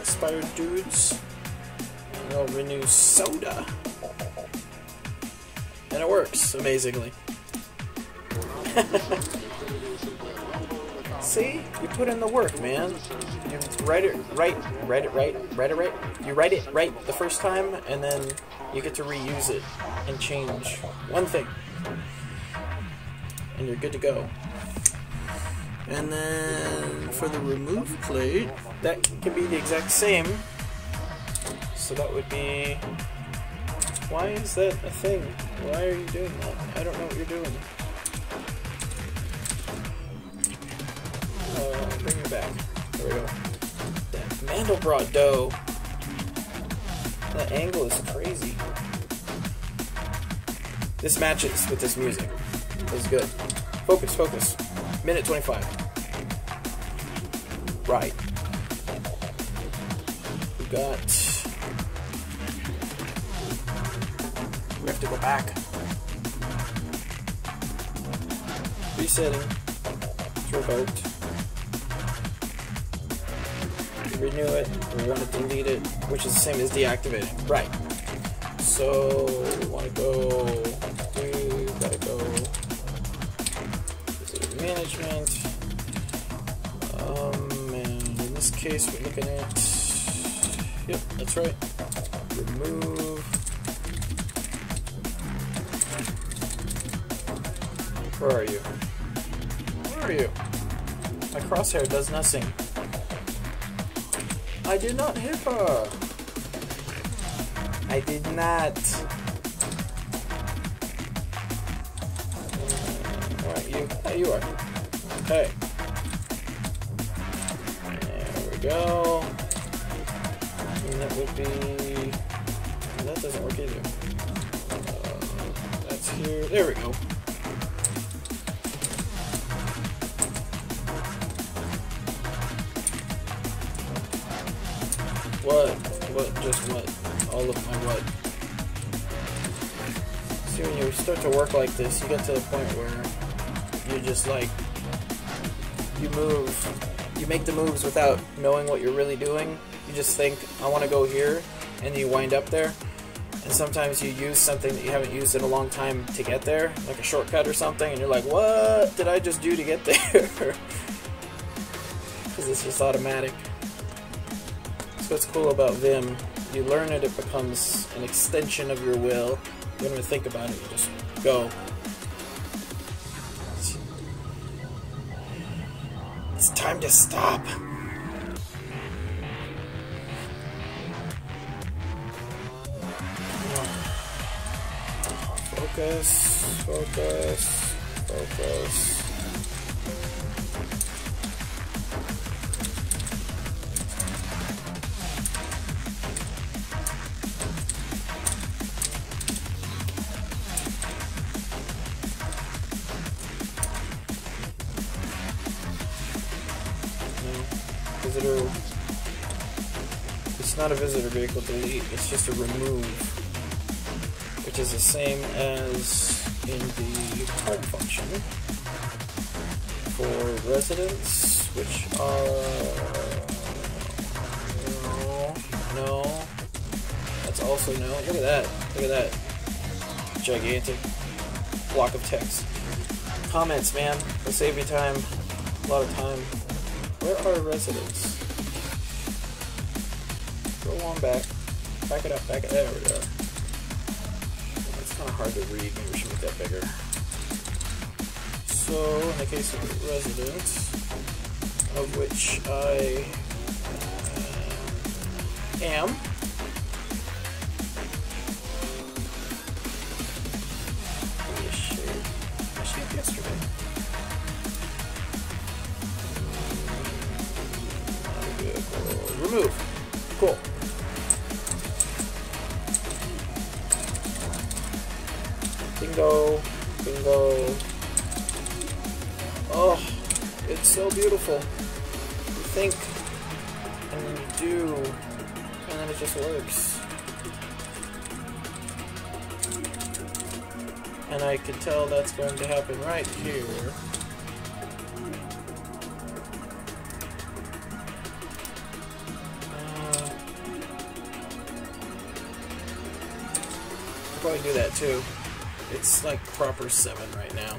expired dudes, and I'll renew soda, and it works, amazingly. See? You put in the work, man. You write it right, you write it right the first time, and then you get to reuse it and change one thing, and you're good to go. And then for the remove plate, that can be the exact same. So that would be... Why is that a thing? Why are you doing that? I don't know what you're doing. Bring it back. There we go. That Mandelbrot dough. That angle is crazy. This matches with this music. This is good. Focus, focus. Minute 25. Right. We have to go back. Resetting. It's revoked. Renew it. We want to delete it, which is the same as deactivating. Right. So we want to go. We gotta go. Visitor management. In this case, we're looking at, yep, that's right, remove, where are you? Where are you? My crosshair does nothing. I did not hit her. I did not. Where are you? There you are. Okay. Go, and that would be, that doesn't work either, that's here, there we go, what, just what, all of my what. See, when you start to work like this, you get to the point where you just like, you move. You make the moves without knowing what you're really doing. You just think, I want to go here, and you wind up there. And sometimes you use something that you haven't used in a long time to get there, like a shortcut or something, and you're like, what did I just do to get there? Because it's just automatic. So what's cool about Vim, you learn it, it becomes an extension of your will. You don't even think about it, you just go. It's time to stop. Focus, focus, focus. remove. It's not a visitor vehicle delete, it's just a remove, which is the same as in the home function for residents, which are no, that's also no. Look at that gigantic block of text. Comments, man, it'll save me time, a lot of time. Where are residents? Go on back, back it up, there we go. It's kind of hard to read, maybe we should make that bigger. So, in the case of residents, of which I am, I shaved yesterday. Remove. Cool. Bingo. Bingo. Oh, it's so beautiful. You think, and then you do, and then it just works. And I can tell that's going to happen right here. Probably do that too. It's like proper 7 right now.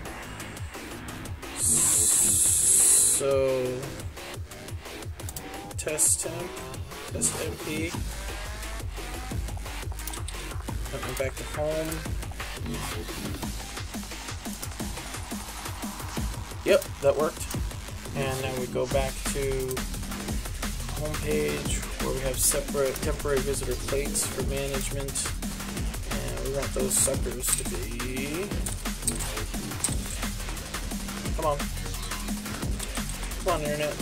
So test temp, test MP. Coming back to home. Yep, that worked. And then we go back to home page where we have separate temporary visitor plates for management. We want those suckers to be. Come on. Come on, internet.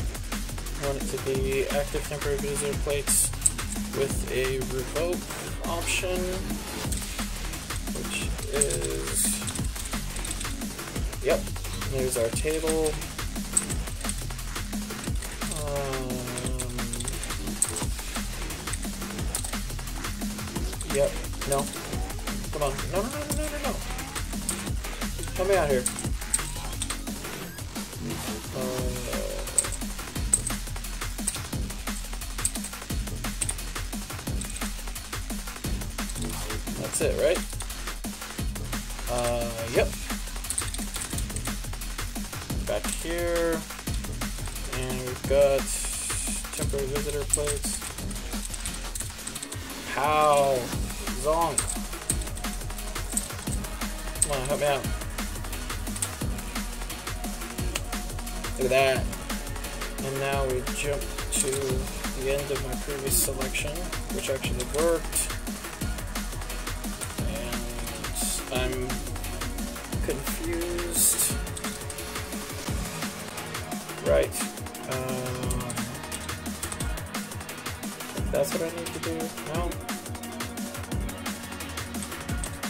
We want it to be active temporary visitor plates with a revoke option, which is. Yep. There's our table. Yep. No. Come on. No. Help me out here. That's it, right? Yep. Back here. And we've got temporary visitor plates. How? Zonk. Come on, help me out. Look at that. And now we jump to the end of my previous selection, which actually worked. And I'm confused. Right. That's what I need to do. No.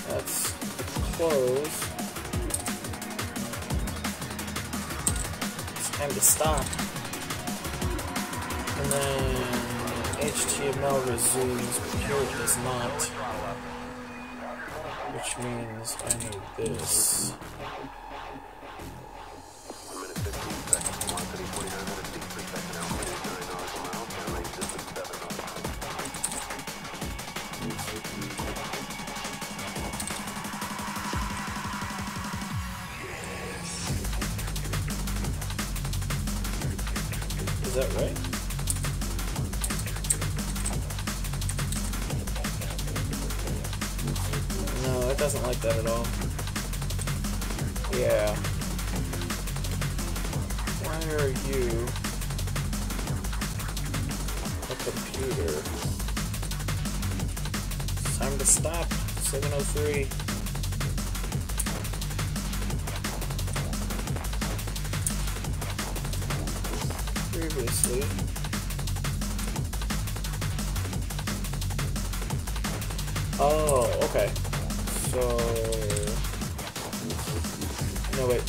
That's close. It's time to stop. And then HTML resumes, but here it does not. Which means I need this. Is that right? No, it doesn't like that at all. Yeah. Why are you a computer? It's time to stop. 7:03. Previously. Oh, okay. So no wait.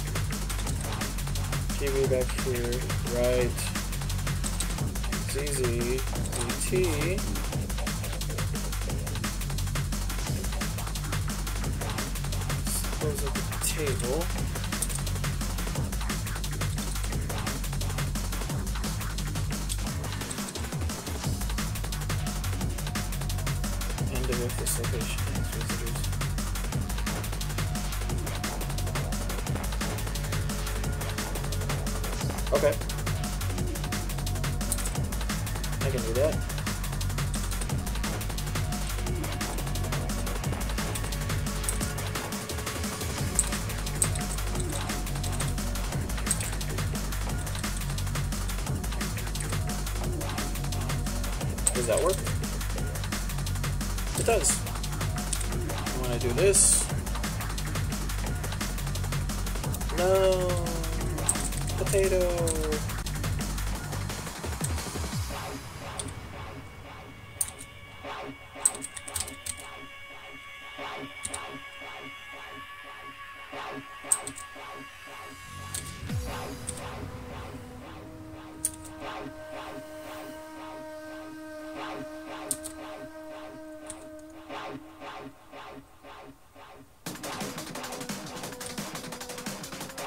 TV back here, right? ZZZT. Close up the table. And remove this location as visitors. Okay. I can do that. Does that work? It does. And when I do this, no. Potato.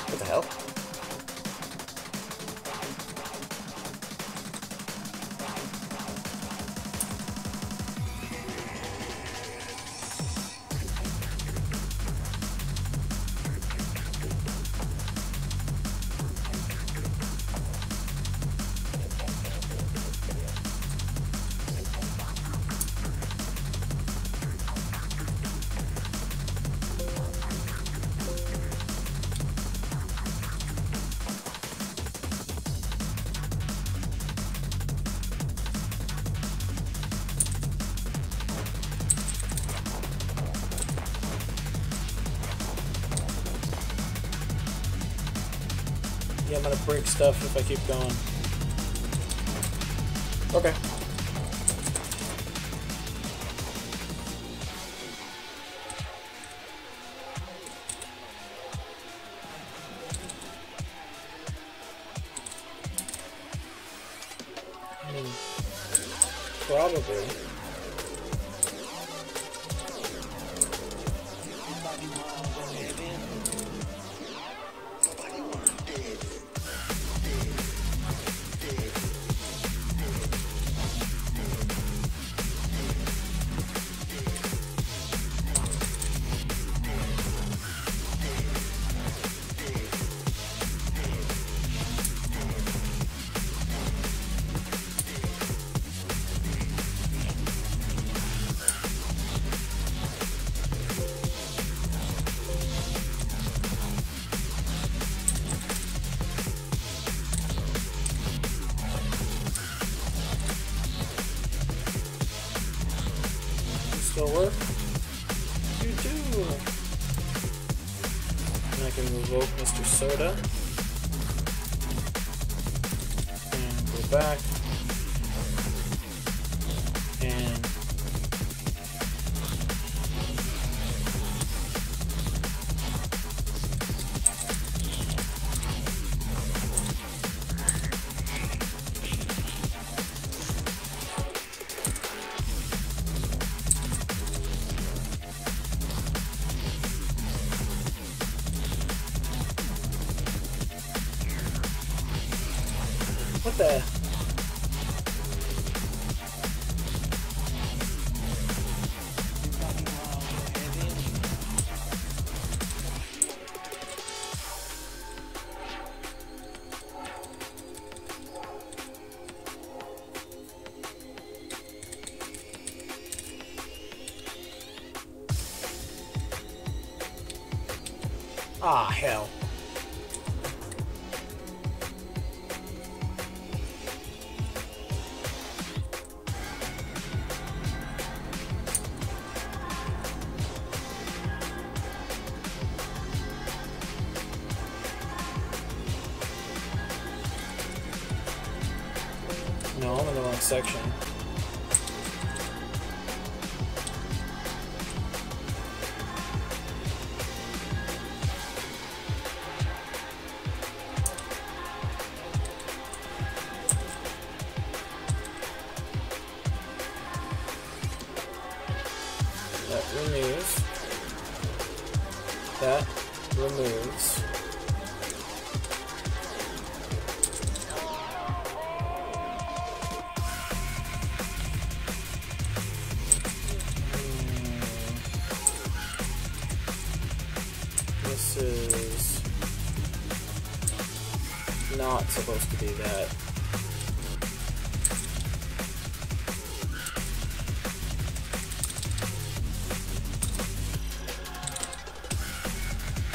What the hell? I'm gonna break stuff if I keep going. Okay. I mean, probably. Still work? You do! And I can revoke Mr. Soda. And go back. And what the? Ah, hell. No, I'm in the wrong section. That removes. This is not supposed to do that.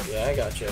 Yeah, I got you.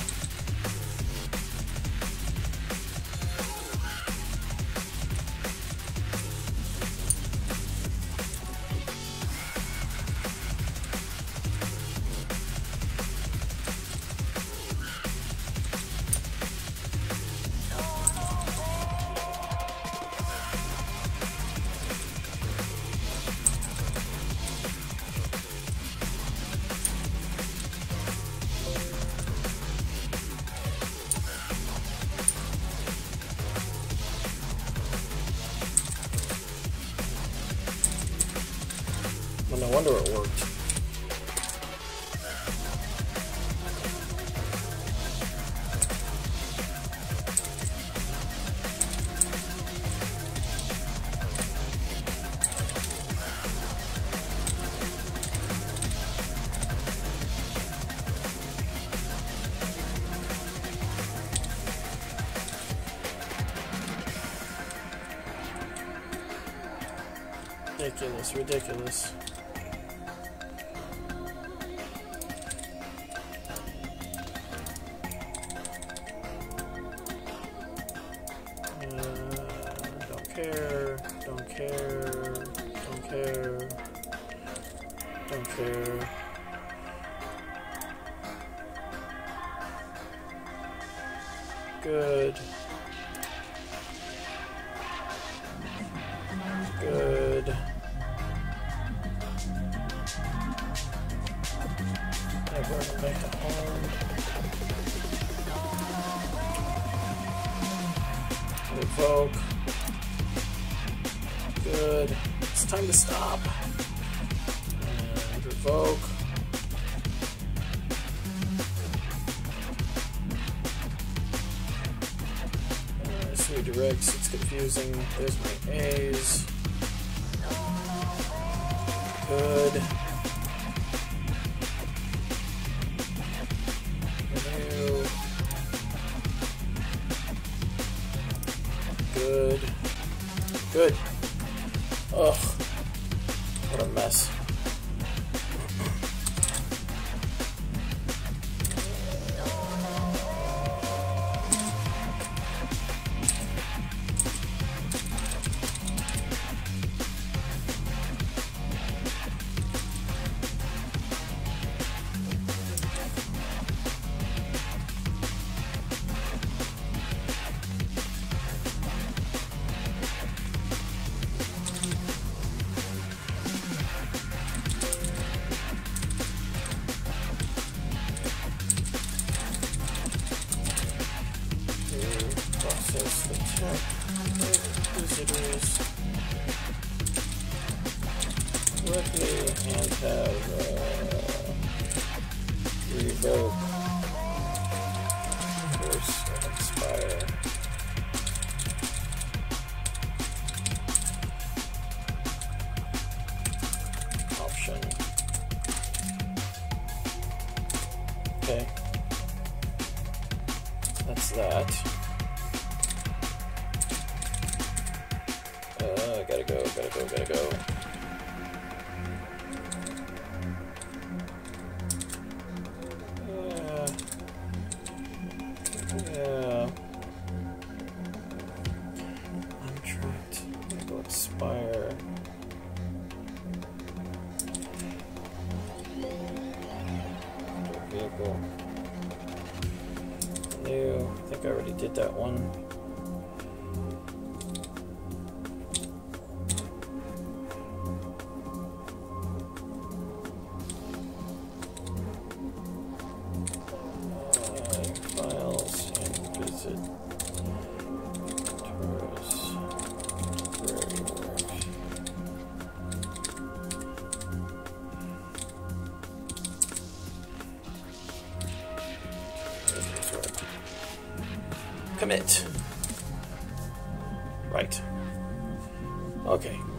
No wonder it worked. Ridiculous, ridiculous. Don't care. Good. Everyone back to home. Revoke. Good. It's time to stop. And revoke. This redirects, it's confusing. There's my A's. Good. New. Good. Ugh, what a mess. And have revoke, force, and expire. Option. Okay. That's that. Gotta go. No, I think I already did that one. Files and visit tours, temporary work. commit. Right. Okay.